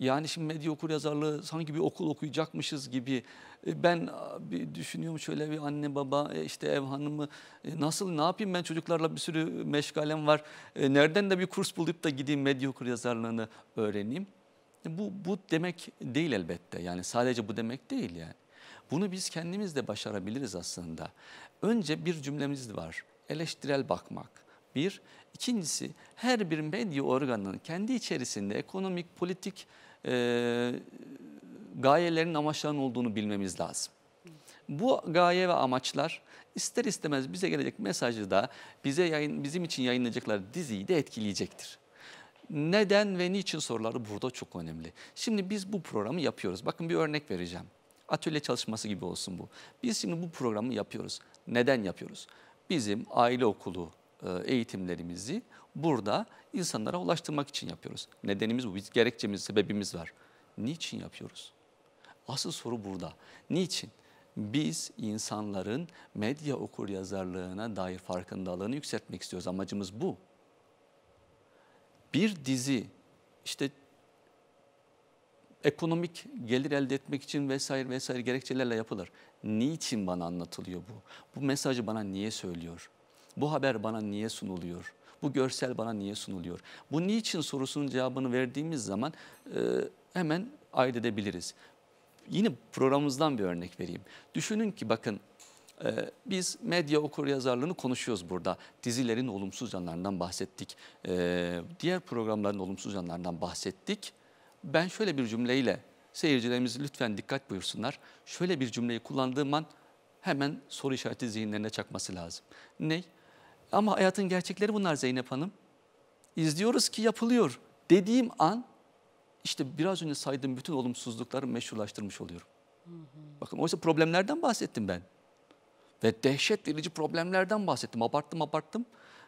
Yani şimdi medya okuryazarlığı sanki bir okul okuyacakmışız gibi. Ben bir düşünüyorum şöyle bir anne baba işte ev hanımı nasıl ne yapayım ben çocuklarla bir sürü meşgalem var. Nereden de bir kurs bulup da gideyim medya okuryazarlığını öğreneyim. Bu demek değil elbette yani sadece bu demek değil yani. Bunu biz kendimiz de başarabiliriz aslında. Önce bir cümlemiz var eleştirel bakmak. Bir, ikincisi her bir medya organının kendi içerisinde ekonomik, politik gayelerin, amaçlarının olduğunu bilmemiz lazım. Bu gaye ve amaçlar ister istemez bize gelecek mesajı da bizim için yayınlayacakları diziyi de etkileyecektir. Neden ve niçin soruları burada çok önemli. Şimdi biz bu programı yapıyoruz. Bakın bir örnek vereceğim. Atölye çalışması gibi olsun bu. Biz şimdi bu programı yapıyoruz. Neden yapıyoruz? Bizim aile okulu eğitimlerimizi burada insanlara ulaştırmak için yapıyoruz. Nedenimiz bu, gerekçemiz, sebebimiz var. Niçin yapıyoruz? Asıl soru burada. Niçin? Biz insanların medya okuryazarlığına dair farkındalığını yükseltmek istiyoruz. Amacımız bu. Bir dizi işte ekonomik gelir elde etmek için vesaire vesaire gerekçelerle yapılır. Niçin bana anlatılıyor bu? Bu mesajı bana niye söylüyor? Bu haber bana niye sunuluyor? Bu görsel bana niye sunuluyor? Bu niçin sorusunun cevabını verdiğimiz zaman hemen ayırt edebiliriz. Yine programımızdan bir örnek vereyim. Düşünün ki bakın biz medya okuryazarlığını konuşuyoruz burada. Dizilerin olumsuz yanlarından bahsettik. Diğer programların olumsuz yanlarından bahsettik. Ben şöyle bir cümleyle seyircilerimiz lütfen dikkat buyursunlar. Şöyle bir cümleyi kullandığım an hemen soru işareti zihinlerine çakması lazım. Ney? Ama hayatın gerçekleri bunlar Zeynep Hanım. İzliyoruz ki yapılıyor dediğim an işte biraz önce saydığım bütün olumsuzlukları meşrulaştırmış oluyorum. Bakın oysa problemlerden bahsettim ben. Ve dehşet verici problemlerden bahsettim. Abarttım.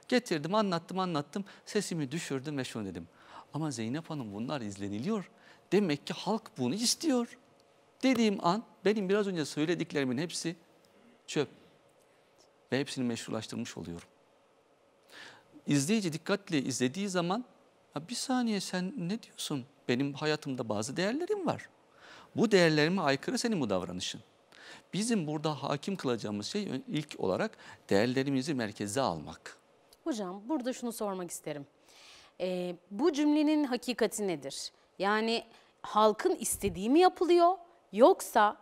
Getirdim anlattım. Sesimi düşürdüm ve şunu dedim. Ama Zeynep Hanım bunlar izleniliyor. Demek ki halk bunu istiyor. Dediğim an benim biraz önce söylediklerimin hepsi çöp. Ve hepsini meşrulaştırmış oluyorum. İzleyici dikkatli izlediği zaman bir saniye sen ne diyorsun? Benim hayatımda bazı değerlerim var. Bu değerlerime aykırı senin bu davranışın. Bizim burada hakim kılacağımız şey ilk olarak değerlerimizi merkeze almak. Hocam burada şunu sormak isterim. Bu cümlenin hakikati nedir? Yani halkın istediği mi yapılıyor yoksa...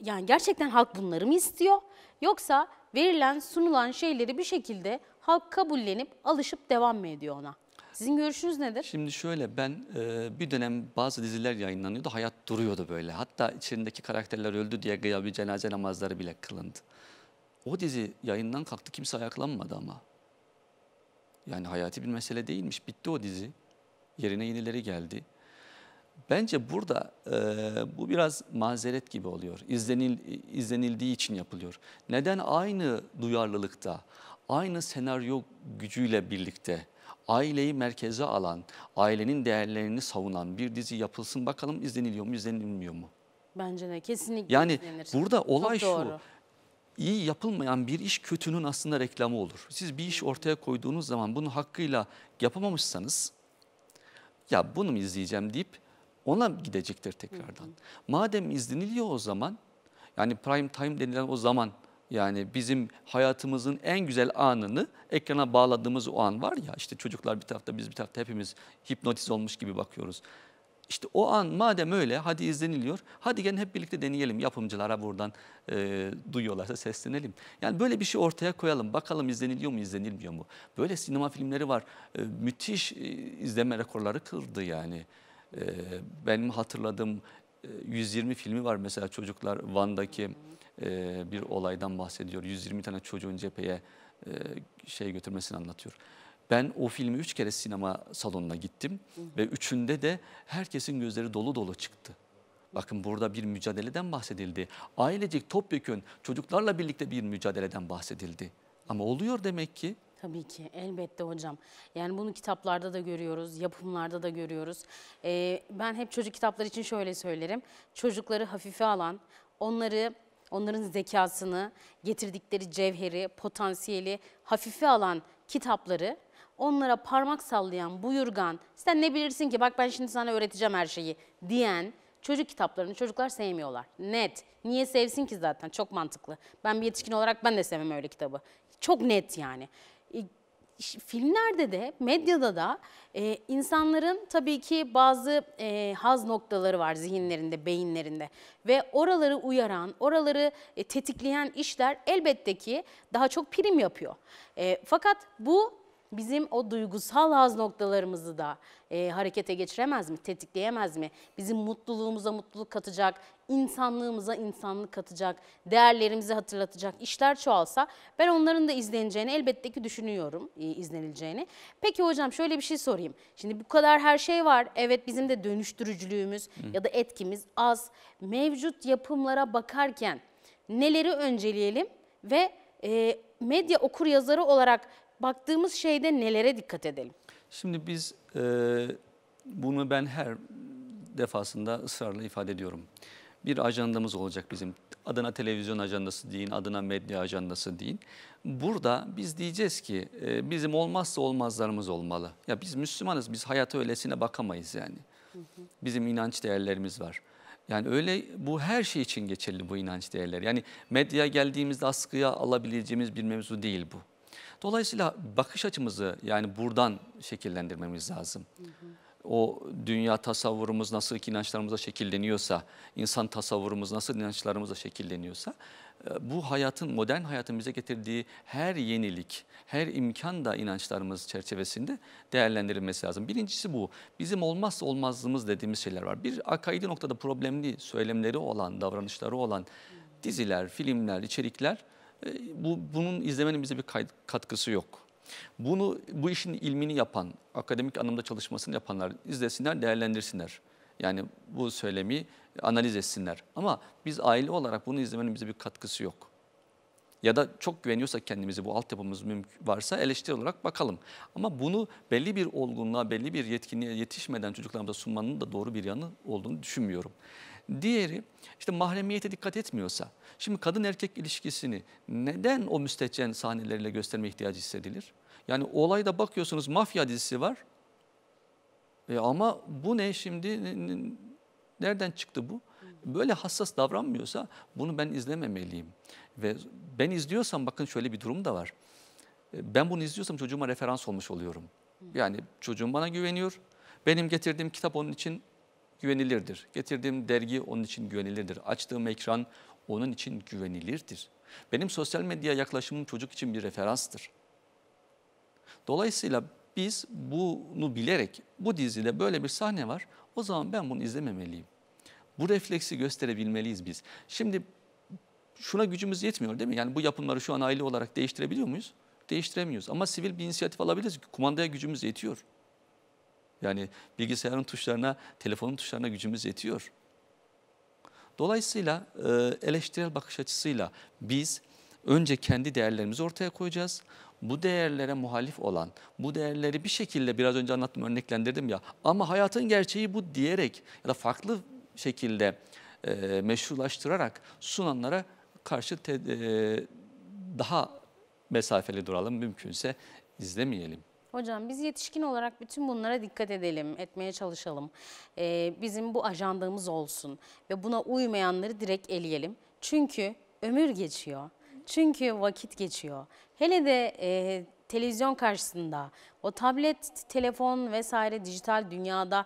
yani gerçekten halk bunları mı istiyor? Yoksa verilen, sunulan şeyleri bir şekilde halk kabullenip, alışıp devam mı ediyor ona? Sizin görüşünüz nedir? Şimdi şöyle ben bir dönem bazı diziler yayınlanıyordu, hayat duruyordu böyle. Hatta içindeki karakterler öldü diye gıyabi cenaze namazları bile kılındı. O dizi yayından kalktı, kimse ayaklanmadı ama. Yani hayati bir mesele değilmiş, bitti o dizi. Yerine yenileri geldi. Bence burada bu biraz mazeret gibi oluyor. İzlenildiği için yapılıyor. Neden aynı duyarlılıkta, aynı senaryo gücüyle birlikte aileyi merkeze alan, ailenin değerlerini savunan bir dizi yapılsın bakalım izleniliyor mu, izlenilmiyor mu? Bence de kesinlikle yani izlenir. Burada olay şu, iyi yapılmayan bir iş kötünün aslında reklamı olur. Siz bir iş ortaya koyduğunuz zaman bunu hakkıyla yapamamışsanız, ya bunu mu izleyeceğim deyip ona gidecektir tekrardan. Madem izleniliyor o zaman Yani prime time denilen o zaman, yani bizim hayatımızın en güzel anını ekrana bağladığımız o an var ya, işte çocuklar bir tarafta, biz bir tarafta, hepimiz hipnotize olmuş gibi bakıyoruz. İşte o an madem öyle, hadi izleniliyor, hadi gelin hep birlikte deneyelim. Yapımcılara buradan duyuyorlarsa seslenelim. Yani böyle bir şey ortaya koyalım. Bakalım izleniliyor mu, izlenilmiyor mu? Böyle sinema filmleri var. Müthiş izleme rekorları kırdı yani. Benim hatırladığım 120 filmi var mesela, çocuklar Van'daki bir olaydan bahsediyor. 120 tane çocuğun cepheye şey götürmesini anlatıyor. Ben o filmi 3 kere sinema salonuna gittim ve üçünde de herkesin gözleri dolu dolu çıktı. Bakın, burada bir mücadeleden bahsedildi. Ailecek, topyekün çocuklarla birlikte bir mücadeleden bahsedildi. Ama oluyor demek ki. Tabii ki, elbette hocam. Yani bunu kitaplarda da görüyoruz, yapımlarda da görüyoruz. Ben hep çocuk kitapları için şöyle söylerim. Çocukları hafife alan, onların zekasını, getirdikleri cevheri, potansiyeli hafife alan kitapları, onlara parmak sallayan, buyurgan, sen ne bilirsin ki, bak ben şimdi sana öğreteceğim her şeyi diyen çocuk kitaplarını çocuklar sevmiyorlar. Net. Niye sevsin ki zaten? Çok mantıklı. Ben bir yetişkin olarak ben de sevmem öyle kitabı. Çok net yani. Filmlerde de, medyada da insanların tabii ki bazı haz noktaları var zihinlerinde, beyinlerinde. Ve oraları uyaran, oraları tetikleyen işler elbette ki daha çok prim yapıyor. Fakat bu bizim o duygusal haz noktalarımızı da harekete geçiremez mi, tetikleyemez mi? Bizim mutluluğumuza mutluluk katacak, insanlığımıza insanlık katacak, değerlerimizi hatırlatacak işler çoğalsa, ben onların da izleneceğini elbette ki düşünüyorum, izlenileceğini. Peki hocam, şöyle bir şey sorayım. Şimdi bu kadar her şey var. Evet, bizim de dönüştürücülüğümüz ya da etkimiz az. Mevcut yapımlara bakarken neleri önceleyelim ve medya okur yazarı olarak baktığımız şeyde nelere dikkat edelim? Şimdi biz bunu ben her defasında ısrarla ifade ediyorum. Bir ajandamız olacak bizim. Adına televizyon ajandası deyin, adına medya ajandası deyin. Burada biz diyeceğiz ki bizim olmazsa olmazlarımız olmalı. Ya biz Müslümanız, biz hayata öylesine bakamayız yani. Bizim inanç değerlerimiz var. Yani öyle, bu her şey için geçerli bu inanç değerleri. Yani medyaya geldiğimizde askıya alabileceğimiz bir mevzu değil bu. Dolayısıyla bakış açımızı yani buradan şekillendirmemiz lazım. O dünya tasavvurumuz nasıl ki inançlarımıza şekilleniyorsa, insan tasavvurumuz nasıl inançlarımıza şekilleniyorsa, bu hayatın, modern hayatın bize getirdiği her yenilik, her imkan da inançlarımız çerçevesinde değerlendirilmesi lazım. Birincisi bu. Bizim olmazsa olmazlığımız dediğimiz şeyler var. Bir akaidi noktada problemli söylemleri olan, davranışları olan diziler, filmler, içerikler, bunun izlemenin bize bir katkısı yok. Bu işin ilmini yapan, akademik anlamda çalışmasını yapanlar izlesinler, değerlendirsinler. Yani bu söylemi analiz etsinler. Ama biz aile olarak bunu izlemenin bize bir katkısı yok. Ya da çok güveniyorsak kendimizi, bu altyapımız varsa eleştiri olarak bakalım. Ama bunu belli bir olgunluğa, belli bir yetkinliğe yetişmeden çocuklarımıza sunmanın da doğru bir yanı olduğunu düşünmüyorum. Diğeri, işte mahremiyete dikkat etmiyorsa, şimdi kadın erkek ilişkisini neden o müstehcen sahneleriyle gösterme ihtiyacı hissedilir? Yani olayda bakıyorsunuz mafya dizisi var ama bu ne şimdi, nereden çıktı bu? Böyle hassas davranmıyorsa bunu ben izlememeliyim. Ve ben izliyorsam, bakın şöyle bir durum da var. Ben bunu izliyorsam çocuğuma referans olmuş oluyorum. Yani çocuğum bana güveniyor, benim getirdiğim kitap onun için güvenilirdir. Getirdiğim dergi onun için güvenilirdir. Açtığım ekran onun için güvenilirdir. Benim sosyal medya yaklaşımım çocuk için bir referanstır. Dolayısıyla biz bunu bilerek, bu dizide böyle bir sahne var, o zaman ben bunu izlememeliyim. Bu refleksi gösterebilmeliyiz biz. Şimdi şuna gücümüz yetmiyor değil mi? Yani bu yapımları şu an aile olarak değiştirebiliyor muyuz? Değiştiremiyoruz. Ama sivil bir inisiyatif alabiliriz ki kumandaya gücümüz yetiyor. Yani bilgisayarın tuşlarına, telefonun tuşlarına gücümüz yetiyor. Dolayısıyla eleştirel bakış açısıyla biz önce kendi değerlerimizi ortaya koyacağız. Bu değerlere muhalif olan, bu değerleri bir şekilde, biraz önce anlattım, örneklendirdim ya, ama hayatın gerçeği bu diyerek ya da farklı şekilde meşrulaştırarak sunanlara karşı daha mesafeli duralım, mümkünse izlemeyelim. Hocam, biz yetişkin olarak bütün bunlara dikkat edelim, etmeye çalışalım. Bizim bu ajandamız olsun ve buna uymayanları direkt eleyelim. Çünkü ömür geçiyor. Çünkü vakit geçiyor. Hele de televizyon karşısında, o tablet, telefon vesaire dijital dünyada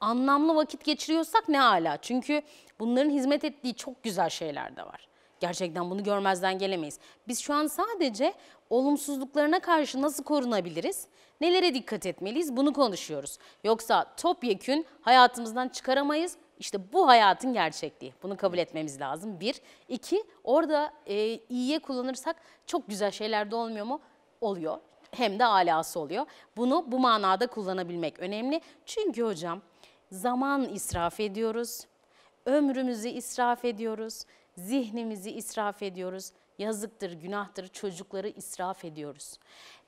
anlamlı vakit geçiriyorsak ne âlâ. Çünkü bunların hizmet ettiği çok güzel şeyler de var. Gerçekten bunu görmezden gelemeyiz. Biz şu an sadece olumsuzluklarına karşı nasıl korunabiliriz, nelere dikkat etmeliyiz bunu konuşuyoruz. Yoksa topyekün hayatımızdan çıkaramayız. İşte bu hayatın gerçekliği. Bunu kabul etmemiz lazım. Bir. İki, orada iyiye kullanırsak çok güzel şeyler de olmuyor mu? Oluyor. Hem de alası oluyor. Bunu bu manada kullanabilmek önemli. Çünkü hocam zaman israf ediyoruz, ömrümüzü israf ediyoruz, zihnimizi israf ediyoruz. Yazıktır, günahtır, çocukları israf ediyoruz.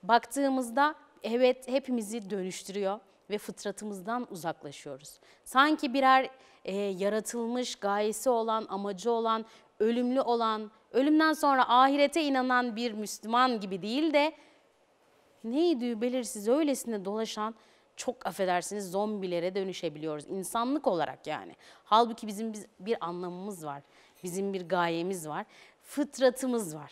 Baktığımızda evet hepimizi dönüştürüyor ve fıtratımızdan uzaklaşıyoruz. Sanki birer yaratılmış, gayesi olan, amacı olan, ölümlü olan, ölümden sonra ahirete inanan bir Müslüman gibi değil de neydi belirsiz öylesine dolaşan, çok affedersiniz zombilere dönüşebiliyoruz. İnsanlık olarak yani. Halbuki bizim bir anlamımız var, bizim bir gayemiz var, fıtratımız var.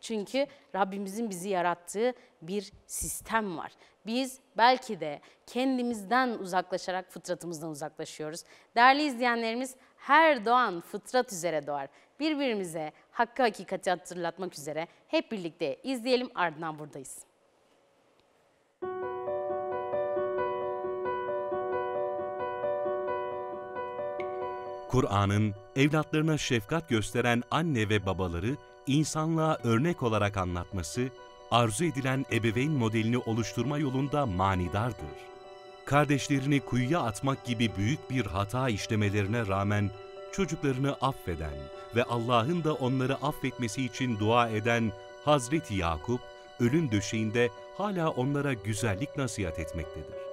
Çünkü Rabbimizin bizi yarattığı bir sistem var. Biz belki de kendimizden uzaklaşarak fıtratımızdan uzaklaşıyoruz. Değerli izleyenlerimiz, her doğan fıtrat üzere doğar. Birbirimize hakkı hakikati hatırlatmak üzere hep birlikte izleyelim, ardından buradayız. Kur'an'ın evlatlarına şefkat gösteren anne ve babaları insanlığa örnek olarak anlatması, arzu edilen ebeveyn modelini oluşturma yolunda manidardır. Kardeşlerini kuyuya atmak gibi büyük bir hata işlemelerine rağmen çocuklarını affeden ve Allah'ın da onları affetmesi için dua eden Hazreti Yakup, ölüm döşeğinde hala onlara güzellik nasihat etmektedir.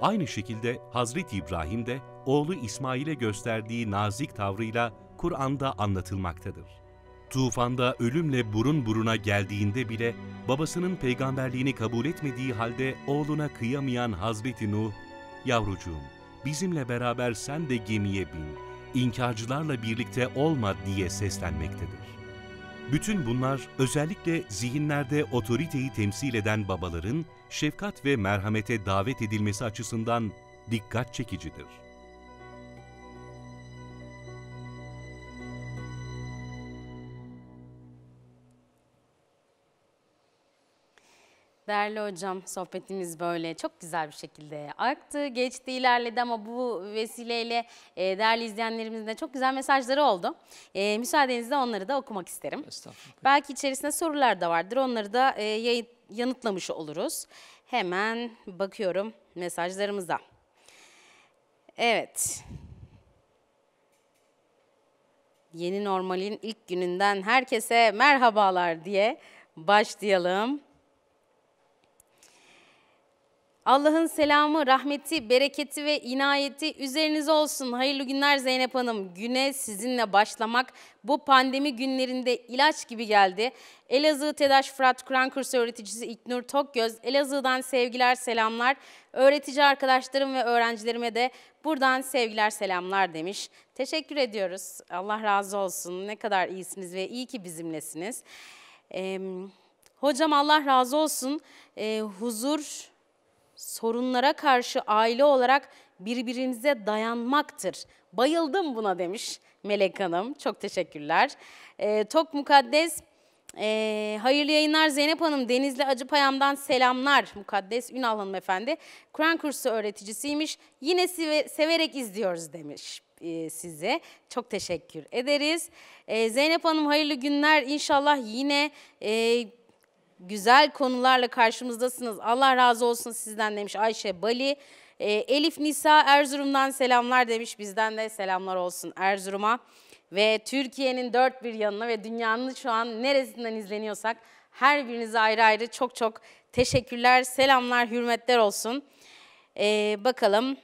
Aynı şekilde Hazreti İbrahim de oğlu İsmail'e gösterdiği nazik tavrıyla Kur'an'da anlatılmaktadır. Tufanda ölümle burun buruna geldiğinde bile babasının peygamberliğini kabul etmediği halde oğluna kıyamayan Hazreti Nuh, "Yavrucuğum, bizimle beraber sen de gemiye bin, inkarcılarla birlikte olma" diye seslenmektedir. Bütün bunlar özellikle zihinlerde otoriteyi temsil eden babaların şefkat ve merhamete davet edilmesi açısından dikkat çekicidir. Değerli hocam, sohbetimiz böyle çok güzel bir şekilde aktı, geçti, ilerledi ama bu vesileyle değerli izleyenlerimizin de çok güzel mesajları oldu. Müsaadenizle onları da okumak isterim. Belki içerisinde sorular da vardır, onları da yanıtlamış oluruz. Hemen bakıyorum mesajlarımıza. Evet. Yeni normalin ilk gününden herkese merhabalar diye başlayalım. Allah'ın selamı, rahmeti, bereketi ve inayeti üzerinize olsun. Hayırlı günler Zeynep Hanım. Güne sizinle başlamak bu pandemi günlerinde ilaç gibi geldi. Elazığ TEDAŞ Fırat Kur'an kursu öğreticisi İknur Tokgöz. Elazığ'dan sevgiler, selamlar. Öğretici arkadaşlarım ve öğrencilerime de buradan sevgiler, selamlar demiş. Teşekkür ediyoruz. Allah razı olsun. Ne kadar iyisiniz ve iyi ki bizimlesiniz. Hocam Allah razı olsun. Huzur... sorunlara karşı aile olarak birbirimize dayanmaktır. Bayıldım buna demiş Melek Hanım. Çok teşekkürler. Tok Mukaddes, hayırlı yayınlar Zeynep Hanım. Denizli Acıpayam'dan selamlar. Mukaddes Ünal Hanım efendi. Kur'an kursu öğreticisiymiş. Yine severek izliyoruz demiş size. Çok teşekkür ederiz. Zeynep Hanım hayırlı günler. İnşallah yine... güzel konularla karşımızdasınız. Allah razı olsun sizden demiş Ayşe Bali. Elif Nisa Erzurum'dan selamlar demiş. Bizden de selamlar olsun Erzurum'a. Ve Türkiye'nin dört bir yanına ve dünyanın şu an neresinden izleniyorsak her birinize ayrı ayrı çok çok teşekkürler, selamlar, hürmetler olsun. Bakalım.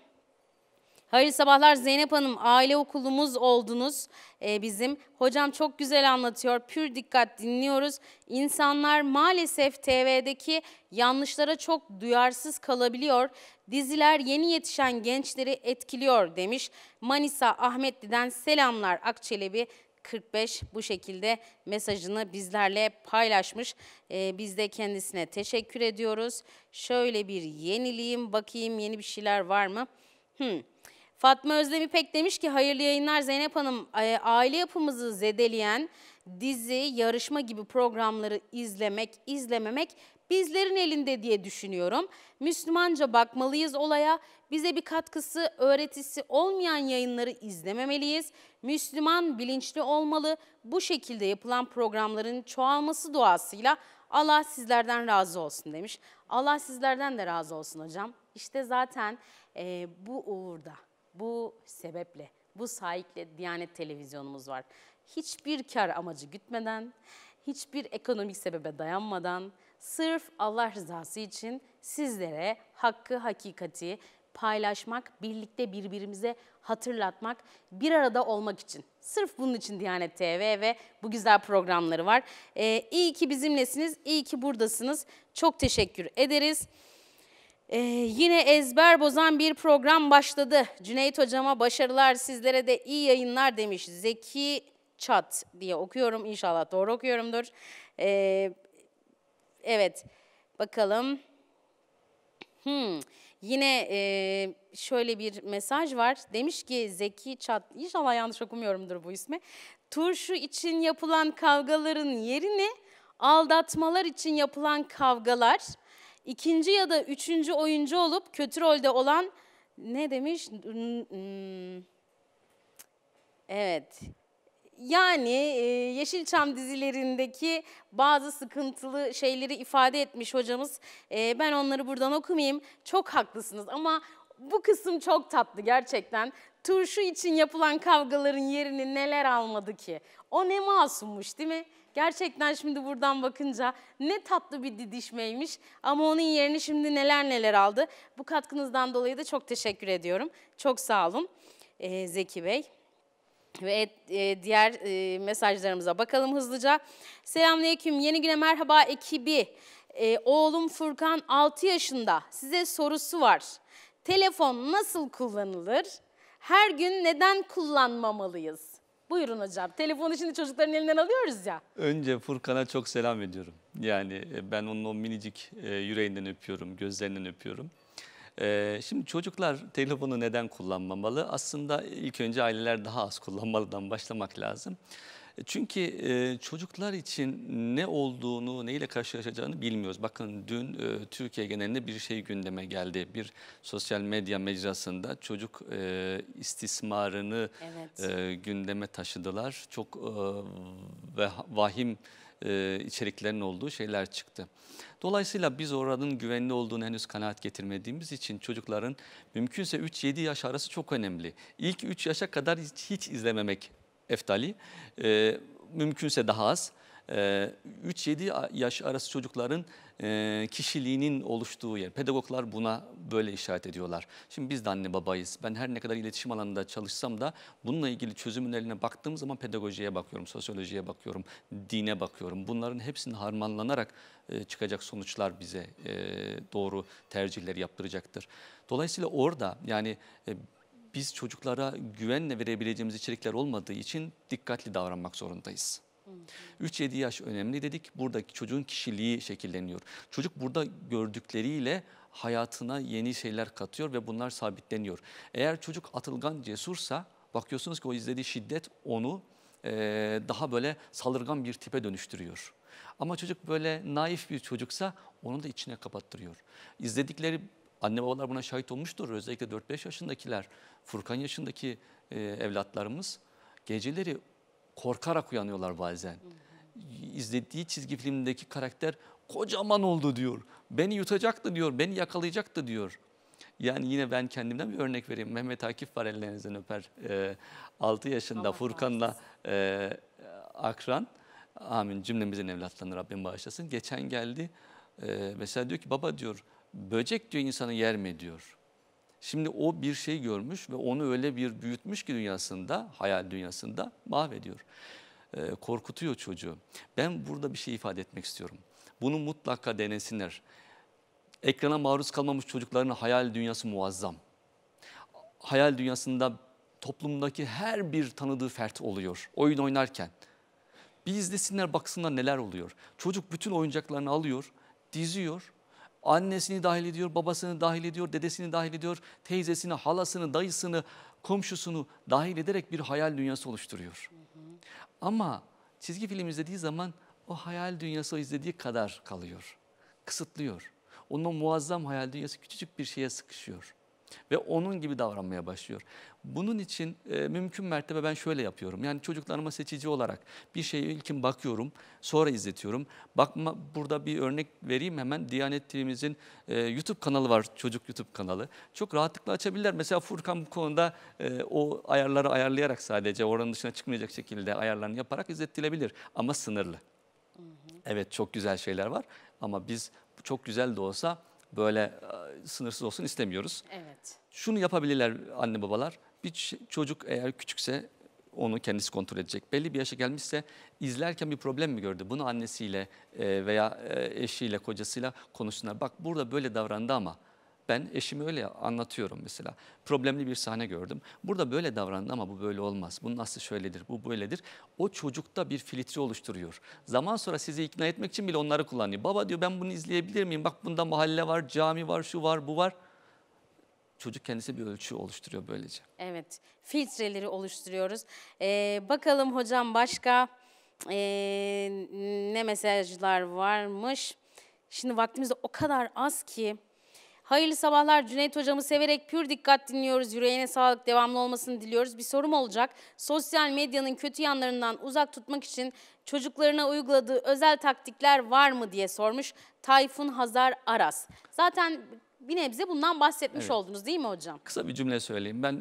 Hayırlı sabahlar Zeynep Hanım, aile okulumuz oldunuz bizim. Hocam çok güzel anlatıyor, pür dikkat dinliyoruz. İnsanlar maalesef TV'deki yanlışlara çok duyarsız kalabiliyor. Diziler yeni yetişen gençleri etkiliyor demiş. Manisa Ahmetli'den selamlar Akçelebi 45 bu şekilde mesajını bizlerle paylaşmış. Biz de kendisine teşekkür ediyoruz. Şöyle bir yenileyim, bakayım yeni bir şeyler var mı? Fatma Özdemir pek demiş ki hayırlı yayınlar Zeynep Hanım, aile yapımızı zedeleyen dizi, yarışma gibi programları izlemek, izlememek bizlerin elinde diye düşünüyorum. Müslümanca bakmalıyız olaya, bize bir katkısı, öğretisi olmayan yayınları izlememeliyiz. Müslüman bilinçli olmalı, bu şekilde yapılan programların çoğalması duasıyla Allah sizlerden razı olsun demiş. Allah sizlerden de razı olsun hocam. İşte zaten bu uğurda, bu sebeple, bu saikle Diyanet Televizyonumuz var. Hiçbir kar amacı gütmeden, hiçbir ekonomik sebebe dayanmadan, sırf Allah rızası için sizlere hakkı, hakikati paylaşmak, birlikte birbirimize hatırlatmak, bir arada olmak için. Sırf bunun için Diyanet TV ve bu güzel programları var. İyi ki bizimlesiniz, iyi ki buradasınız. Çok teşekkür ederiz. Yine ezber bozan bir program başladı. Cüneyt Hocama başarılar, sizlere de iyi yayınlar demiş. Zeki Çat diye okuyorum. İnşallah doğru okuyorumdur. Evet, bakalım. Yine şöyle bir mesaj var. Demiş ki Zeki Çat, inşallah yanlış okumuyorumdur bu ismi. Turşu için yapılan kavgaların yerine aldatmalar için yapılan kavgalar, ikinci ya da üçüncü oyuncu olup kötü rolde olan ne demiş? Evet. Yani Yeşilçam dizilerindeki bazı sıkıntılı şeyleri ifade etmiş hocamız. Ben onları buradan okumayayım. Çok haklısınız ama bu kısım çok tatlı gerçekten. Turşu için yapılan kavgaların yerini neler almadı ki? O ne masummuş değil mi? Gerçekten şimdi buradan bakınca ne tatlı bir didişmeymiş ama onun yerini şimdi neler neler aldı. Bu katkınızdan dolayı da çok teşekkür ediyorum. Çok sağ olun Zeki Bey. Ve diğer mesajlarımıza bakalım hızlıca. Selamünaleyküm, Yeni Güne Merhaba ekibi. Oğlum Furkan 6 yaşında. Size sorusu var. Telefon nasıl kullanılır? Her gün neden kullanmamalıyız? Buyurun hocam. Telefonu şimdi çocukların elinden alıyoruz ya. Önce Furkan'a çok selam ediyorum. Yani ben onun o minicik yüreğinden öpüyorum, gözlerinden öpüyorum. Şimdi çocuklar telefonu neden kullanmamalı? Aslında ilk önce aileler daha az kullanmalıdan başlamak lazım. Çünkü çocuklar için ne olduğunu, neyle karşılaşacağını bilmiyoruz. Bakın dün Türkiye genelinde bir şey gündeme geldi. Bir sosyal medya mecrasında çocuk istismarını gündeme taşıdılar. Çok vahim içeriklerin olduğu şeyler çıktı. Dolayısıyla biz oranın güvenli olduğunu henüz kanaat getirmediğimiz için çocukların mümkünse 3-7 yaş arası çok önemli. İlk 3 yaşa kadar hiç izlememek eftali, mümkünse daha az. 3-7 yaş arası çocukların kişiliğinin oluştuğu yer. Pedagoglar buna böyle işaret ediyorlar. Şimdi biz de anne babayız. Ben her ne kadar iletişim alanında çalışsam da bununla ilgili çözüm önerilerine baktığım zaman pedagojiye bakıyorum, sosyolojiye bakıyorum, dine bakıyorum. Bunların hepsinin harmanlanarak çıkacak sonuçlar bize doğru tercihleri yaptıracaktır. Dolayısıyla orada yani biz çocuklara güvenle verebileceğimiz içerikler olmadığı için dikkatli davranmak zorundayız. 3-7 yaş önemli dedik. Buradaki çocuğun kişiliği şekilleniyor. Çocuk burada gördükleriyle hayatına yeni şeyler katıyor ve bunlar sabitleniyor. Eğer çocuk atılgan, cesursa bakıyorsunuz ki o izlediği şiddet onu daha böyle saldırgan bir tipe dönüştürüyor. Ama çocuk böyle naif bir çocuksa onu da içine kapattırıyor. İzledikleri, anne babalar buna şahit olmuştur. Özellikle 4-5 yaşındakiler, Furkan yaşındaki evlatlarımız geceleri korkarak uyanıyorlar bazen. İzlediği çizgi filmindeki karakter kocaman oldu diyor. Beni yutacaktı diyor, beni yakalayacaktı diyor. Yani yine ben kendimden bir örnek vereyim. Mehmet Akif var, ellerinizden öper. 6 yaşında Furkan'la Akran, amin, cümlemizin evlatlarını Rabbim bağışlasın. Geçen geldi, mesela diyor ki baba diyor, böcek diyor insanı yer mi diyor. Şimdi o bir şey görmüş ve onu öyle bir büyütmüş ki dünyasında, hayal dünyasında mahvediyor. Korkutuyor çocuğu. Ben burada bir şey ifade etmek istiyorum. Bunu mutlaka denesinler. Ekrana maruz kalmamış çocukların hayal dünyası muazzam. Hayal dünyasında toplumdaki her bir tanıdığı fert oluyor oyun oynarken. Bir izlesinler, baksınlar neler oluyor. Çocuk bütün oyuncaklarını alıyor, diziyor. Annesini dahil ediyor, babasını dahil ediyor, dedesini dahil ediyor, teyzesini, halasını, dayısını, komşusunu dahil ederek bir hayal dünyası oluşturuyor. Ama çizgi film izlediği zaman o hayal dünyası izlediği kadar kalıyor, kısıtlıyor. Onun o muazzam hayal dünyası küçücük bir şeye sıkışıyor ve onun gibi davranmaya başlıyor. Bunun için mümkün mertebe ben şöyle yapıyorum. Yani çocuklarıma seçici olarak bir şeye ilkin bakıyorum, sonra izletiyorum. Bakma, burada bir örnek vereyim hemen. Diyanet'imizin YouTube kanalı var, çocuk YouTube kanalı. Çok rahatlıkla açabilirler. Mesela Furkan bu konuda o ayarları ayarlayarak, sadece oranın dışına çıkmayacak şekilde ayarlarını yaparak izletilebilir ama sınırlı. Hı hı. Evet, çok güzel şeyler var ama biz çok güzel de olsa böyle sınırsız olsun istemiyoruz. Evet. Şunu yapabilirler anne babalar. Bir çocuk eğer küçükse onu kendisi kontrol edecek. Belli bir yaşa gelmişse izlerken bir problem mi gördü? Bunu annesiyle veya eşiyle, kocasıyla konuşsunlar. Bak, burada böyle davrandı ama ben eşimi öyle anlatıyorum mesela. Problemli bir sahne gördüm. Burada böyle davrandı ama bu böyle olmaz. Bunun aslı şöyledir, bu böyledir. O çocukta bir filtre oluşturuyor. Zaman sonra sizi ikna etmek için bile onları kullanıyor. Baba diyor, ben bunu izleyebilir miyim? Bak, bunda mahalle var, cami var, şu var, bu var. Çocuk kendisi bir ölçü oluşturuyor böylece. Evet, filtreleri oluşturuyoruz. Bakalım hocam, başka ne mesajlar varmış? Şimdi vaktimiz de o kadar az ki. Hayırlı sabahlar Cüneyt hocamı severek pür dikkat dinliyoruz. Yüreğine sağlık, devamlı olmasını diliyoruz. Bir sorum olacak. Sosyal medyanın kötü yanlarından uzak tutmak için çocuklarına uyguladığı özel taktikler var mı diye sormuş Tayfun Hazar Aras. Zaten bir nebze bundan bahsetmiş, evet, oldunuz değil mi hocam? Kısa bir cümle söyleyeyim. Ben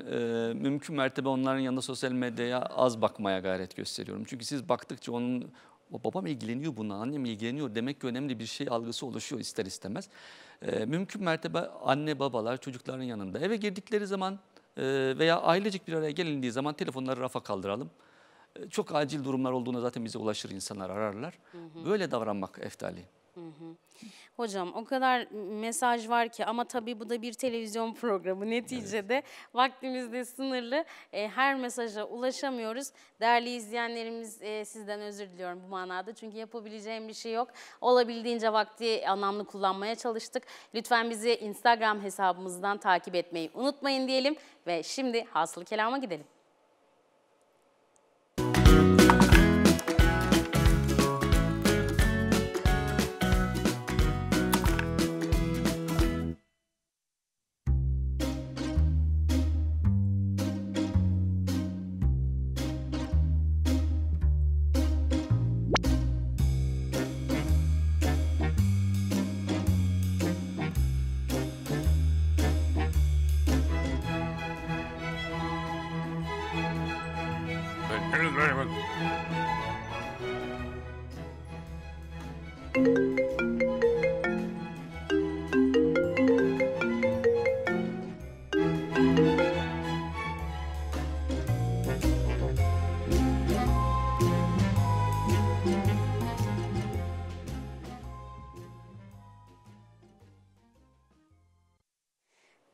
mümkün mertebe onların yanında sosyal medyaya az bakmaya gayret gösteriyorum. Çünkü siz baktıkça onun... Babam ilgileniyor buna, annem ilgileniyor demek ki önemli bir şey algısı oluşuyor ister istemez. Mümkün mertebe anne babalar çocukların yanında eve girdikleri zaman veya ailecek bir araya gelindiği zaman telefonları rafa kaldıralım. Çok acil durumlar olduğunda zaten bize ulaşır, insanlar ararlar. Hı hı. Böyle davranmak eftali. Hı hı. Hocam, o kadar mesaj var ki ama tabii bu da bir televizyon programı neticede, evet, vaktimiz de sınırlı, her mesaja ulaşamıyoruz. Değerli izleyenlerimiz, sizden özür diliyorum bu manada, çünkü yapabileceğim bir şey yok. Olabildiğince vakti anlamlı kullanmaya çalıştık. Lütfen bizi Instagram hesabımızdan takip etmeyi unutmayın diyelim ve şimdi hasılı kelama gidelim.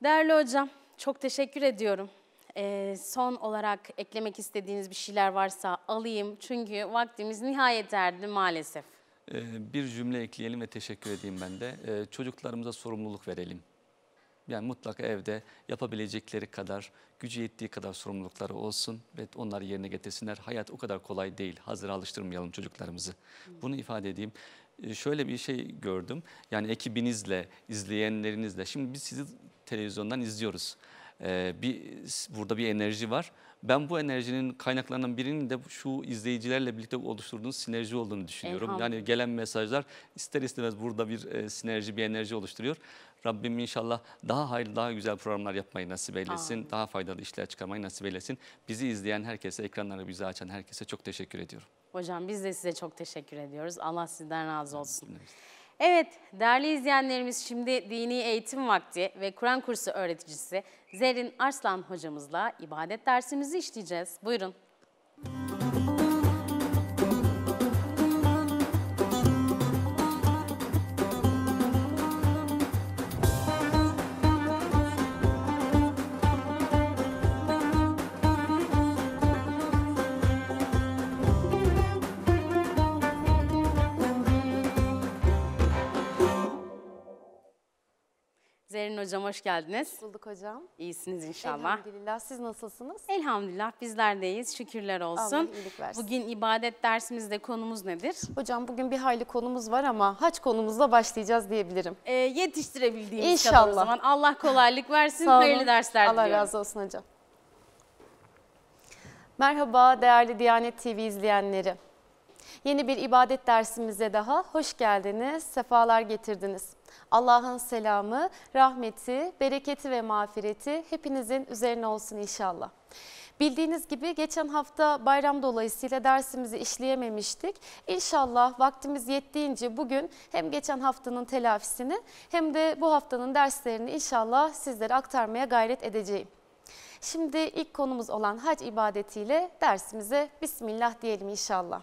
Değerli hocam, çok teşekkür ediyorum. Son olarak eklemek istediğiniz bir şeyler varsa alayım. Çünkü vaktimiz nihayet erdi maalesef. Bir cümle ekleyelim ve teşekkür edeyim ben de. Çocuklarımıza sorumluluk verelim. Yani mutlaka evde yapabilecekleri kadar, gücü yettiği kadar sorumlulukları olsun ve onları yerine getirsinler. Hayat o kadar kolay değil. Hazır alıştırmayalım çocuklarımızı. Bunu ifade edeyim. Şöyle bir şey gördüm. Yani ekibinizle, izleyenlerinizle. Şimdi biz sizi televizyondan izliyoruz. Burada bir enerji var. Ben bu enerjinin kaynaklarından birinin de şu izleyicilerle birlikte oluşturduğunuz sinerji olduğunu düşünüyorum. Yani gelen mesajlar ister istemez burada bir sinerji, bir enerji oluşturuyor. Rabbim inşallah daha hayırlı, daha güzel programlar yapmayı nasip eylesin. Amin. Daha faydalı işler çıkarmayı nasip eylesin. Bizi izleyen herkese, ekranları bize açan herkese çok teşekkür ediyorum. Hocam, biz de size çok teşekkür ediyoruz. Allah sizden razı olsun. Evet. Evet, değerli izleyenlerimiz, şimdi dini eğitim vakti ve Kur'an kursu öğreticisi Zerrin Aslan hocamızla ibadet dersimizi işleyeceğiz. Buyurun. Zerrin Hocam, hoş geldiniz. Hoş bulduk hocam. İyisiniz inşallah. Elhamdülillah. Siz nasılsınız? Elhamdülillah, bizler de iyiyiz. Şükürler olsun. Allah iyilik versin. Bugün ibadet dersimizde konumuz nedir? Hocam bugün bir hayli konumuz var ama haç konumuzla başlayacağız diyebilirim. Yetiştirebildiğimiz inşallah. Kadar o zaman. Allah kolaylık versin. Hayırlı dersler diliyorum. Allah razı olsun hocam. Merhaba değerli Diyanet TV izleyenleri. Yeni bir ibadet dersimize daha hoş geldiniz, sefalar getirdiniz. Allah'ın selamı, rahmeti, bereketi ve mağfireti hepinizin üzerine olsun inşallah. Bildiğiniz gibi geçen hafta bayram dolayısıyla dersimizi işleyememiştik. İnşallah vaktimiz yettiğince bugün hem geçen haftanın telafisini hem de bu haftanın derslerini inşallah sizlere aktarmaya gayret edeceğim. Şimdi ilk konumuz olan hac ibadetiyle dersimize Bismillah diyelim inşallah.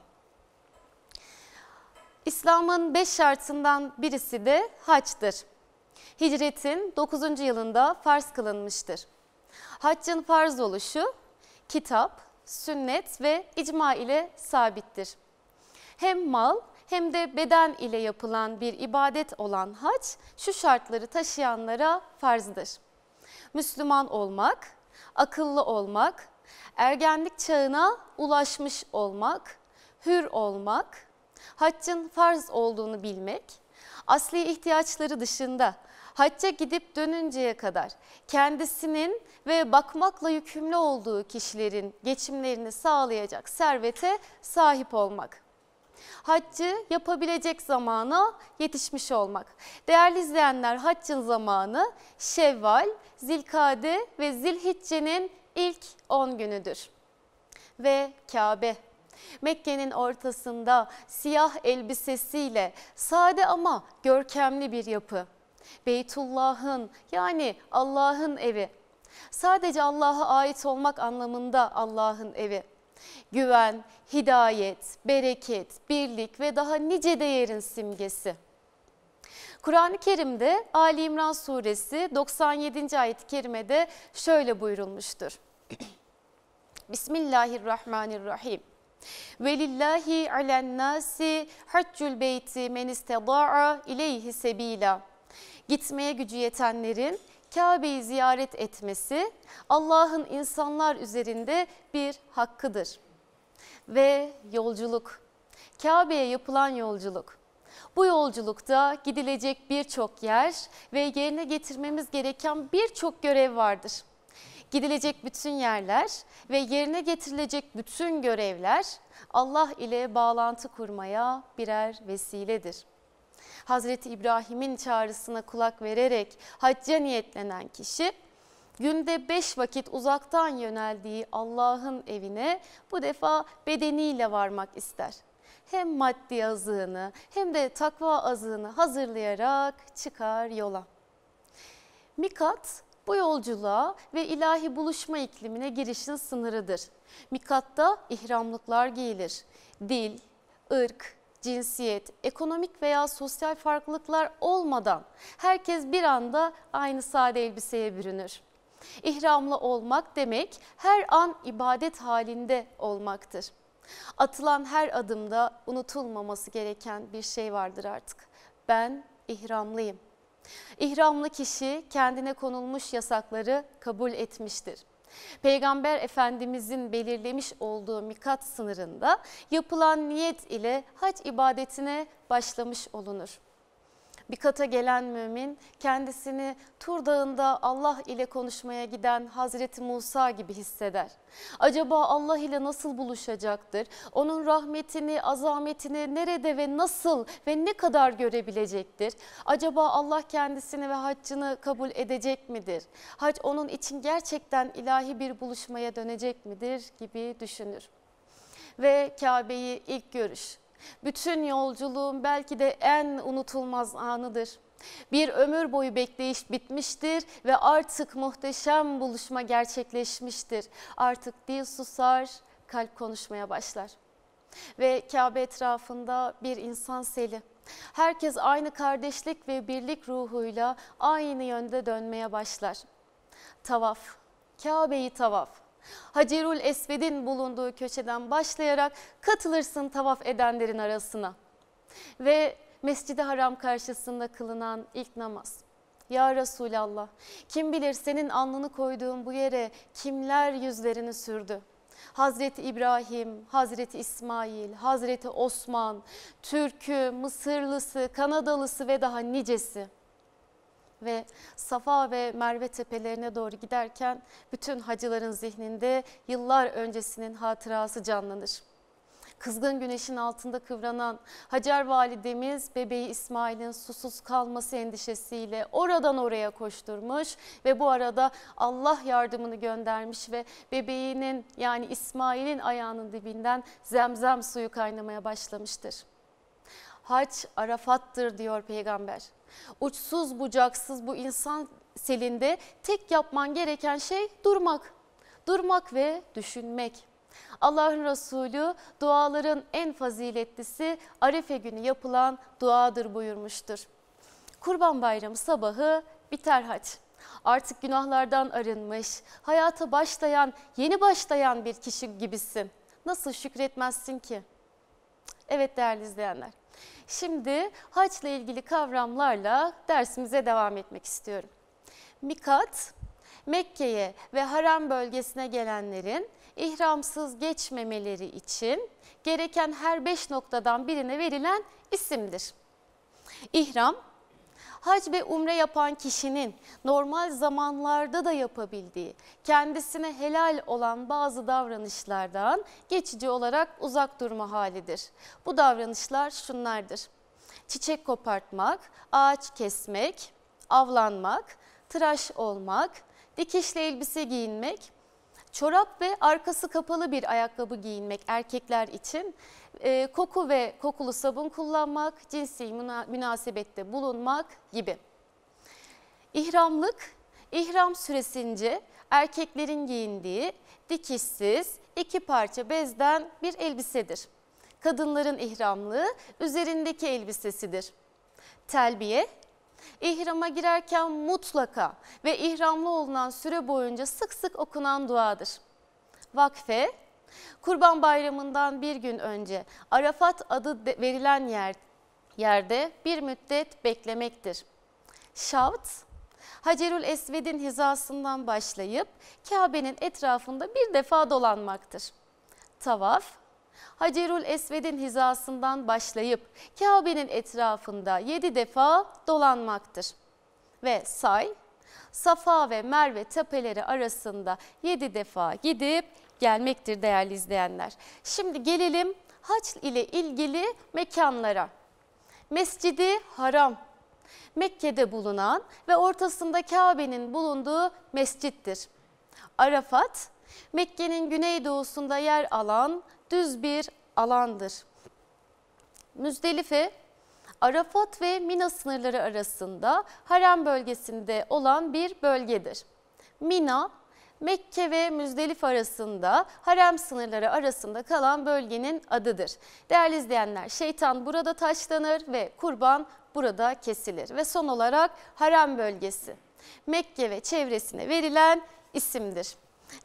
İslam'ın 5 şartından birisi de haçtır. Hicretin 9. yılında farz kılınmıştır. Haccın farz oluşu kitap, sünnet ve icma ile sabittir. Hem mal hem de beden ile yapılan bir ibadet olan hac şu şartları taşıyanlara farzdır. Müslüman olmak, akıllı olmak, ergenlik çağına ulaşmış olmak, hür olmak, haccın farz olduğunu bilmek, asli ihtiyaçları dışında hacca gidip dönünceye kadar kendisinin ve bakmakla yükümlü olduğu kişilerin geçimlerini sağlayacak servete sahip olmak. Haccı yapabilecek zamana yetişmiş olmak. Değerli izleyenler, haccın zamanı Şevval, Zilkade ve Zilhicce'nin ilk 10 günüdür. Ve Kabe. Mekke'nin ortasında siyah elbisesiyle sade ama görkemli bir yapı. Beytullah'ın yani Allah'ın evi. Sadece Allah'a ait olmak anlamında Allah'ın evi. Güven, hidayet, bereket, birlik ve daha nice değerin simgesi. Kur'an-ı Kerim'de Ali İmran suresi 97. ayet-i kerimede şöyle buyurulmuştur. Bismillahirrahmanirrahim. Velillahi alennâsi haccül beyti men isteda'a ileyhi sebîlâ. Gitmeye gücü yetenlerin Kabe'yi ziyaret etmesi Allah'ın insanlar üzerinde bir hakkıdır. Ve yolculuk, Kabe'ye yapılan yolculuk. Bu yolculukta gidilecek birçok yer ve yerine getirmemiz gereken birçok görev vardır. Gidilecek bütün yerler ve yerine getirilecek bütün görevler Allah ile bağlantı kurmaya birer vesiledir. Hazreti İbrahim'in çağrısına kulak vererek hacca niyetlenen kişi günde 5 vakit uzaktan yöneldiği Allah'ın evine bu defa bedeniyle varmak ister. Hem maddi azığını hem de takva azığını hazırlayarak çıkar yola. Mikat bu yolculuğa ve ilahi buluşma iklimine girişin sınırıdır. Mikatta ihramlıklar giyilir. Dil, ırk, cinsiyet, ekonomik veya sosyal farklılıklar olmadan herkes bir anda aynı sade elbiseye bürünür. İhramlı olmak demek her an ibadet halinde olmaktır. Atılan her adımda unutulmaması gereken bir şey vardır artık. Ben ihramlıyım. İhramlı kişi kendine konulmuş yasakları kabul etmiştir. Peygamber Efendimizin belirlemiş olduğu mikat sınırında yapılan niyet ile hac ibadetine başlamış olunur. Mikat'a gelen mümin kendisini Tur Dağı'nda Allah ile konuşmaya giden Hazreti Musa gibi hisseder. Acaba Allah ile nasıl buluşacaktır? Onun rahmetini, azametini nerede ve nasıl ve ne kadar görebilecektir? Acaba Allah kendisini ve haccını kabul edecek midir? Hac onun için gerçekten ilahi bir buluşmaya dönecek midir gibi düşünür. Ve Kabe'yi ilk görüş. Bütün yolculuğun belki de en unutulmaz anıdır. Bir ömür boyu bekleyiş bitmiştir ve artık muhteşem buluşma gerçekleşmiştir. Artık dil susar, kalp konuşmaya başlar. Ve Kabe etrafında bir insan seli. Herkes aynı kardeşlik ve birlik ruhuyla aynı yönde dönmeye başlar. Tavaf, Kabe'yi tavaf. Hacerül Esved'in bulunduğu köşeden başlayarak katılırsın tavaf edenlerin arasına. Ve Mescid-i Haram karşısında kılınan ilk namaz. Ya Resulallah, kim bilir senin alnını koyduğun bu yere kimler yüzlerini sürdü? Hazreti İbrahim, Hazreti İsmail, Hazreti Osman, Türk'ü, Mısırlısı, Kanadalısı ve daha nicesi. Ve Safa ve Merve tepelerine doğru giderken bütün hacıların zihninde yıllar öncesinin hatırası canlanır. Kızgın güneşin altında kıvranan Hacer validemiz bebeği İsmail'in susuz kalması endişesiyle oradan oraya koşturmuş ve bu arada Allah yardımını göndermiş ve bebeğinin, yani İsmail'in ayağının dibinden zemzem suyu kaynamaya başlamıştır. Hac Arafat'tır diyor peygamber. Uçsuz bucaksız bu insan selinde tek yapman gereken şey durmak. Durmak ve düşünmek. Allah'ın Resulü duaların en faziletlisi Arife günü yapılan duadır buyurmuştur. Kurban Bayramı sabahı biter hac. Artık günahlardan arınmış, hayata başlayan, yeni başlayan bir kişi gibisin. Nasıl şükretmezsin ki? Evet değerli izleyenler. Şimdi hacla ilgili kavramlarla dersimize devam etmek istiyorum. Mikat, Mekke'ye ve Harem bölgesine gelenlerin ihramsız geçmemeleri için gereken her 5 noktadan birine verilen isimdir. İhram, hac ve umre yapan kişinin normal zamanlarda da yapabildiği, kendisine helal olan bazı davranışlardan geçici olarak uzak durma halidir. Bu davranışlar şunlardır: çiçek kopartmak, ağaç kesmek, avlanmak, tıraş olmak, dikişli elbise giyinmek, çorap ve arkası kapalı bir ayakkabı giyinmek erkekler için, koku ve kokulu sabun kullanmak, cinsi münasebette bulunmak gibi. İhramlık, ihram süresince erkeklerin giyindiği dikişsiz 2 parça bezden bir elbisedir. Kadınların ihramlığı üzerindeki elbisesidir. Telbiye, İhrama girerken mutlaka ve ihramlı olunan süre boyunca sık sık okunan duadır. Vakfe, Kurban Bayramı'ndan bir gün önce Arafat adı verilen yerde bir müddet beklemektir. Şavt, Hacerül Esved'in hizasından başlayıp Kabe'nin etrafında bir defa dolanmaktır. Tavaf, Hacerül Esved'in hizasından başlayıp Kabe'nin etrafında 7 defa dolanmaktır. Ve say, Safa ve Merve tepeleri arasında 7 defa gidip gelmektir değerli izleyenler. Şimdi gelelim hac ile ilgili mekanlara. Mescid-i Haram, Mekke'de bulunan ve ortasında Kabe'nin bulunduğu mescittir. Arafat, Mekke'nin güneydoğusunda yer alan düz bir alandır. Müzdelife, Arafat ve Mina sınırları arasında Harem bölgesinde olan bir bölgedir. Mina, Mekke ve Müzdelife arasında, Harem sınırları arasında kalan bölgenin adıdır. Değerli izleyenler, şeytan burada taşlanır ve kurban burada kesilir. Ve son olarak Harem bölgesi, Mekke ve çevresine verilen isimdir.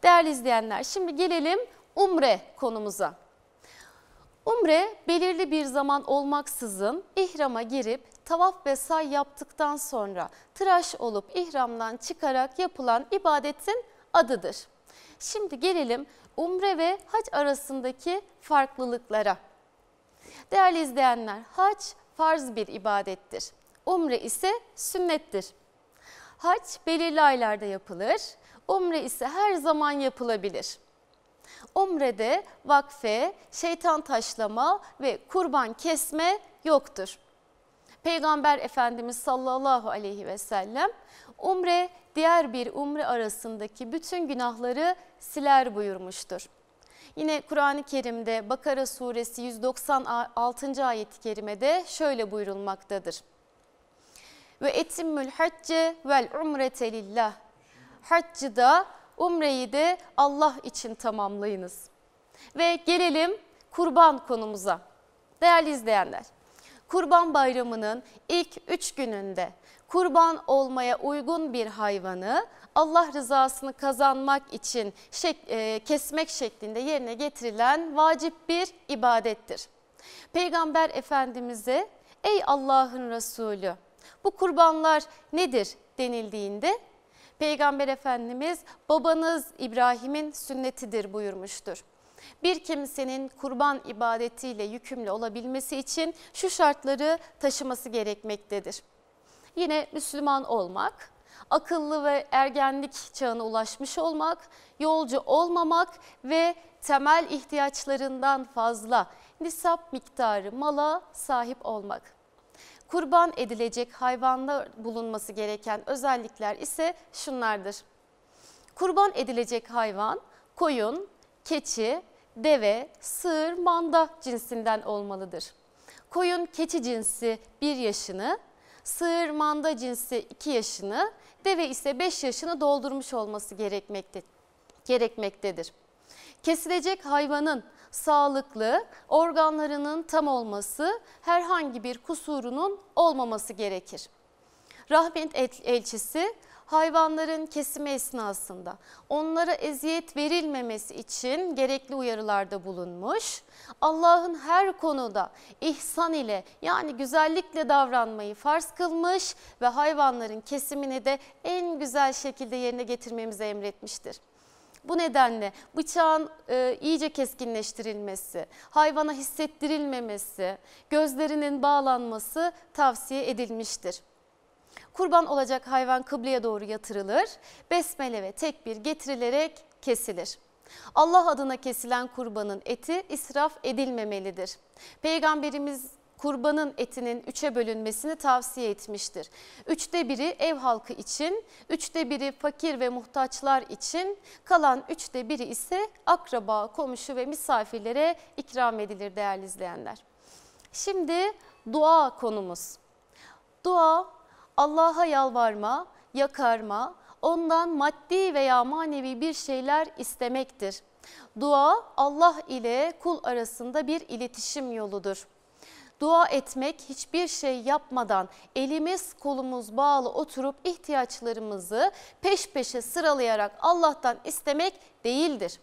Değerli izleyenler, şimdi gelelim umre konumuza. Umre, belirli bir zaman olmaksızın ihrama girip tavaf ve say yaptıktan sonra tıraş olup ihramdan çıkarak yapılan ibadetin adıdır. Şimdi gelelim umre ve hac arasındaki farklılıklara. Değerli izleyenler, hac farz bir ibadettir. Umre ise sünnettir. Hac belirli aylarda yapılır, umre ise her zaman yapılabilir. Umre'de vakfe, şeytan taşlama ve kurban kesme yoktur. Peygamber Efendimiz sallallahu aleyhi ve sellem, umre diğer bir umre arasındaki bütün günahları siler buyurmuştur. Yine Kur'an-ı Kerim'de Bakara suresi 196. ayet-i kerimede şöyle buyurulmaktadır: Ve etimmül hacce vel umrete lillah. Haccı da umreyi de Allah için tamamlayınız. Ve gelelim kurban konumuza. Değerli izleyenler, Kurban Bayramı'nın ilk 3 gününde kurban olmaya uygun bir hayvanı Allah rızasını kazanmak için kesmek şeklinde yerine getirilen vacip bir ibadettir. Peygamber Efendimiz'e, ey Allah'ın Resulü, bu kurbanlar nedir denildiğinde Peygamber Efendimiz babanız İbrahim'in sünnetidir buyurmuştur. Bir kimsenin kurban ibadetiyle yükümlü olabilmesi için şu şartları taşıması gerekmektedir. Yine Müslüman olmak, akıllı ve ergenlik çağına ulaşmış olmak, yolcu olmamak ve temel ihtiyaçlarından fazla nisap miktarı mala sahip olmak. Kurban edilecek hayvanda bulunması gereken özellikler ise şunlardır. Kurban edilecek hayvan koyun, keçi, deve, sığır, manda cinsinden olmalıdır. Koyun, keçi cinsi 1 yaşını, sığır, manda cinsi 2 yaşını, deve ise 5 yaşını doldurmuş olması gerekmektedir. Kesilecek hayvanın sağlıklı, organlarının tam olması, herhangi bir kusurunun olmaması gerekir. Rahmet elçisi hayvanların kesimi esnasında onlara eziyet verilmemesi için gerekli uyarılarda bulunmuş, Allah'ın her konuda ihsan ile yani güzellikle davranmayı farz kılmış ve hayvanların kesimini de en güzel şekilde yerine getirmemizi emretmiştir. Bu nedenle bıçağın iyice keskinleştirilmesi, hayvana hissettirilmemesi, gözlerinin bağlanması tavsiye edilmiştir. Kurban olacak hayvan kıbleye doğru yatırılır, besmele ve tekbir getirilerek kesilir. Allah adına kesilen kurbanın eti israf edilmemelidir. Peygamberimiz kurbanın etinin 3'e bölünmesini tavsiye etmiştir. 1/3 ev halkı için, 1/3 fakir ve muhtaçlar için, kalan 1/3 ise akraba, komşu ve misafirlere ikram edilir değerli izleyenler. Şimdi dua konumuz. Dua, Allah'a yalvarma, yakarma, ondan maddi veya manevi bir şeyler istemektir. Dua, Allah ile kul arasında bir iletişim yoludur. Dua etmek hiçbir şey yapmadan elimiz kolumuz bağlı oturup ihtiyaçlarımızı peş peşe sıralayarak Allah'tan istemek değildir.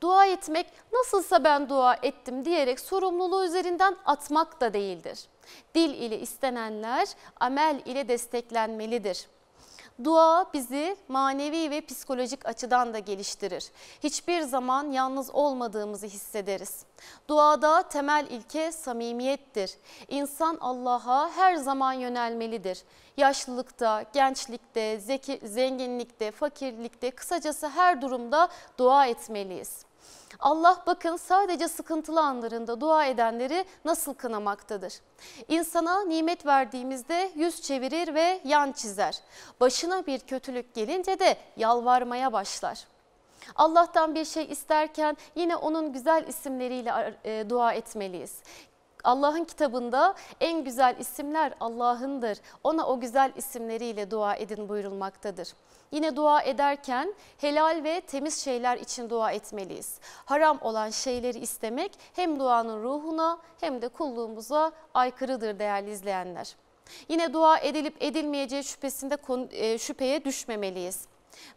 Dua etmek nasılsa ben dua ettim diyerek sorumluluğu üzerinden atmak da değildir. Dil ile istenenler amel ile desteklenmelidir. Dua bizi manevi ve psikolojik açıdan da geliştirir. Hiçbir zaman yalnız olmadığımızı hissederiz. Duada temel ilke samimiyettir. İnsan Allah'a her zaman yönelmelidir. Yaşlılıkta, gençlikte, zenginlikte, fakirlikte, kısacası her durumda dua etmeliyiz. Allah bakın sadece sıkıntılı anlarında dua edenleri nasıl kınamaktadır. İnsana nimet verdiğimizde yüz çevirir ve yan çizer. Başına bir kötülük gelince de yalvarmaya başlar. Allah'tan bir şey isterken yine onun güzel isimleriyle dua etmeliyiz. Allah'ın kitabında en güzel isimler Allah'ındır. Ona o güzel isimleriyle dua edin buyurulmaktadır. Yine dua ederken helal ve temiz şeyler için dua etmeliyiz. Haram olan şeyleri istemek hem duanın ruhuna hem de kulluğumuza aykırıdır değerli izleyenler. Yine dua edilip edilmeyeceği şüpheye düşmemeliyiz.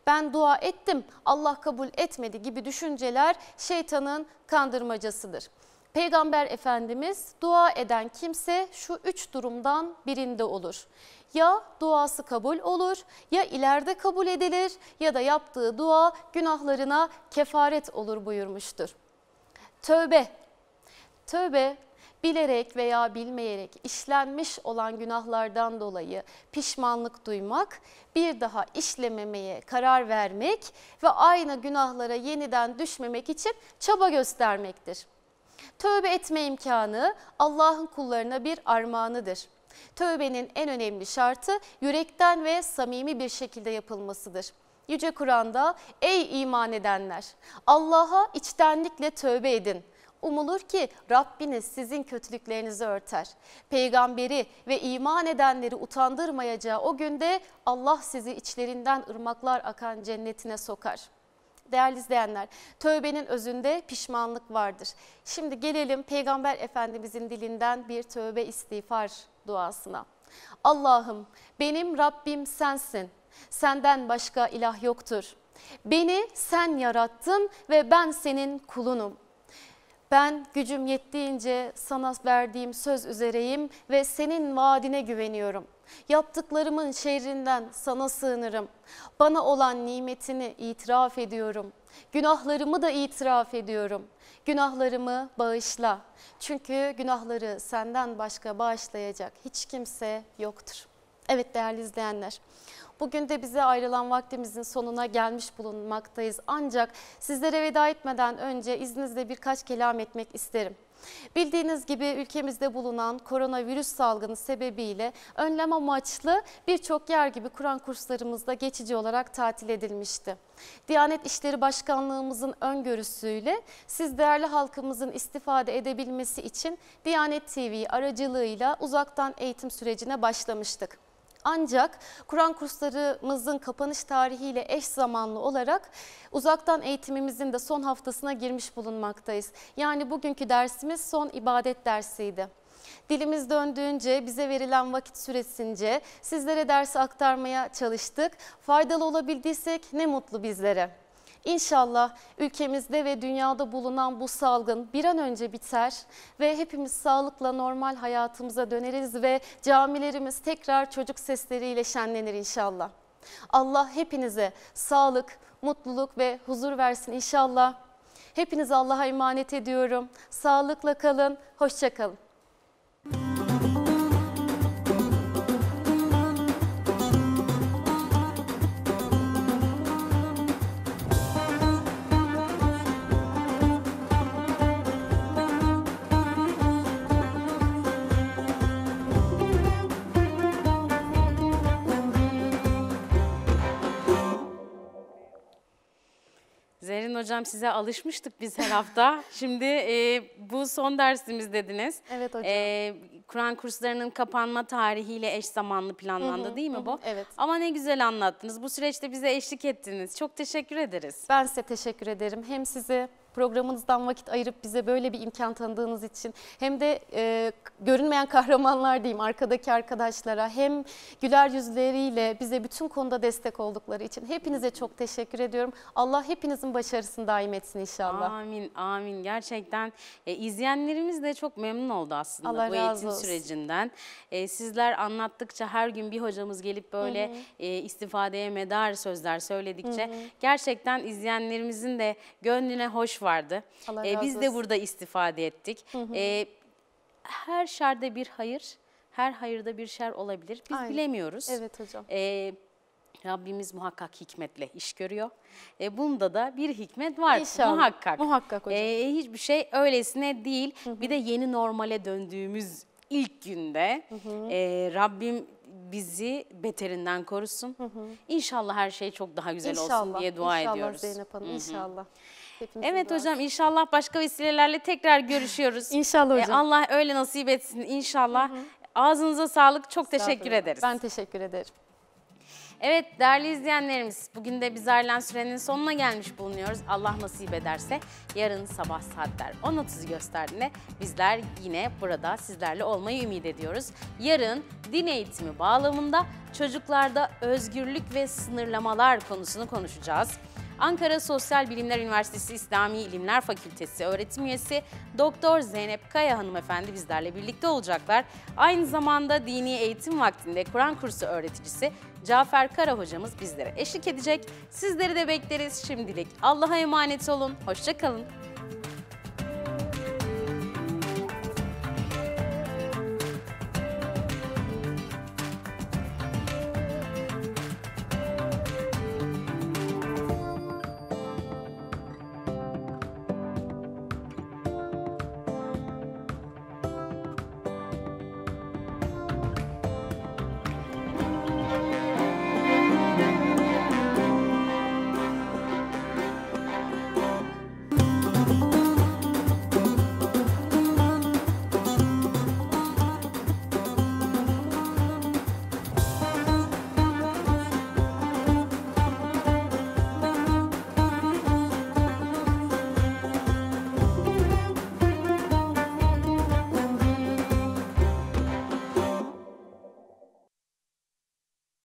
Ben dua ettim, Allah kabul etmedi gibi düşünceler şeytanın kandırmacasıdır. Peygamber Efendimiz dua eden kimse şu 3 durumdan birinde olur. Ya duası kabul olur, ya ileride kabul edilir ya da yaptığı dua günahlarına kefaret olur buyurmuştur. Tövbe. Tövbe bilerek veya bilmeyerek işlenmiş olan günahlardan dolayı pişmanlık duymak, bir daha işlememeye karar vermek ve aynı günahlara yeniden düşmemek için çaba göstermektir. Tövbe etme imkanı Allah'ın kullarına bir armağanıdır. Tövbenin en önemli şartı yürekten ve samimi bir şekilde yapılmasıdır. Yüce Kur'an'da ey iman edenler Allah'a içtenlikle tövbe edin. Umulur ki Rabbiniz sizin kötülüklerinizi örter. Peygamberi ve iman edenleri utandırmayacağı o günde Allah sizi içlerinden ırmaklar akan cennetine sokar. Değerli izleyenler, tövbenin özünde pişmanlık vardır. Şimdi gelelim Peygamber Efendimizin dilinden bir tövbe istiğfar duasına. Allah'ım benim Rabbim sensin, senden başka ilah yoktur. Beni sen yarattın ve ben senin kulunum. Ben gücüm yettiğince sana verdiğim söz üzereyim ve senin vaadine güveniyorum. Yaptıklarımın şerrinden sana sığınırım. Bana olan nimetini itiraf ediyorum. Günahlarımı da itiraf ediyorum. Günahlarımı bağışla. Çünkü günahları senden başka bağışlayacak hiç kimse yoktur. Evet değerli izleyenler, bugün de bize ayrılan vaktimizin sonuna gelmiş bulunmaktayız. Ancak sizlere veda etmeden önce izninizle birkaç kelam etmek isterim. Bildiğiniz gibi ülkemizde bulunan koronavirüs salgını sebebiyle önlem amaçlı birçok yer gibi Kur'an kurslarımızda geçici olarak tatil edilmişti. Diyanet İşleri Başkanlığımızın öngörüsüyle siz değerli halkımızın istifade edebilmesi için Diyanet TV aracılığıyla uzaktan eğitim sürecine başlamıştık. Ancak Kur'an kurslarımızın kapanış tarihiyle eş zamanlı olarak uzaktan eğitimimizin de son haftasına girmiş bulunmaktayız. Yani bugünkü dersimiz son ibadet dersiydi. Dilimiz döndüğünce, bize verilen vakit süresince sizlere dersi aktarmaya çalıştık. Faydalı olabildiysek ne mutlu bizlere. İnşallah ülkemizde ve dünyada bulunan bu salgın bir an önce biter ve hepimiz sağlıkla normal hayatımıza döneriz ve camilerimiz tekrar çocuk sesleriyle şenlenir inşallah. Allah hepinize sağlık, mutluluk ve huzur versin inşallah. Hepinizi Allah'a emanet ediyorum. Sağlıkla kalın, hoşça kalın. Zerrin Hocam, size alışmıştık biz her hafta. Şimdi bu son dersimiz dediniz. Evet hocam. Kur'an kurslarının kapanma tarihiyle eş zamanlı planlandı, değil mi bu? Evet. Ama ne güzel anlattınız. Bu süreçte bize eşlik ettiniz. Çok teşekkür ederiz. Ben size teşekkür ederim. Hem size programınızdan vakit ayırıp bize böyle bir imkan tanıdığınız için, hem de görünmeyen kahramanlar diyeyim arkadaki arkadaşlara, hem güler yüzleriyle bize bütün konuda destek oldukları için hepinize çok teşekkür ediyorum. Allah hepinizin başarısını daim etsin inşallah. Amin, amin. Gerçekten izleyenlerimiz de çok memnun oldu aslında Allah bu eğitim sürecinden. Sizler anlattıkça, her gün bir hocamız gelip böyle istifadeye medar sözler söyledikçe gerçekten izleyenlerimizin de gönlüne hoş vardı. Biz de burada istifade ettik. Her şerde bir hayır, her hayırda bir şer olabilir. Biz bilemiyoruz. Evet hocam. Rabbimiz muhakkak hikmetle iş görüyor. Bunda da bir hikmet var. İnşallah. Muhakkak. Muhakkak hocam. Hiçbir şey öylesine değil. Bir de yeni normale döndüğümüz ilk günde Rabbim bizi beterinden korusun. İnşallah her şey çok daha güzel olsun diye dua ediyoruz. İnşallah Zeynep Hanım, inşallah. Hepimizin evet hocam var. İnşallah başka vesilelerle tekrar görüşüyoruz. İnşallah hocam. Allah öyle nasip etsin inşallah. Ağzınıza sağlık, çok teşekkür ederiz. Ben teşekkür ederim. Evet değerli izleyenlerimiz, bugün de biz ayrılan sürenin sonuna gelmiş bulunuyoruz. Allah nasip ederse yarın sabah saatler 10.30'u gösterdiğinde bizler yine burada sizlerle olmayı ümit ediyoruz. Yarın din eğitimi bağlamında çocuklarda özgürlük ve sınırlamalar konusunu konuşacağız. Ankara Sosyal Bilimler Üniversitesi İslami İlimler Fakültesi öğretim üyesi Doktor Zeynep Kaya hanımefendi bizlerle birlikte olacaklar. Aynı zamanda dini eğitim vaktinde Kur'an kursu öğreticisi Cafer Kara hocamız bizlere eşlik edecek. Sizleri de bekleriz. Şimdilik Allah'a emanet olun. Hoşça kalın.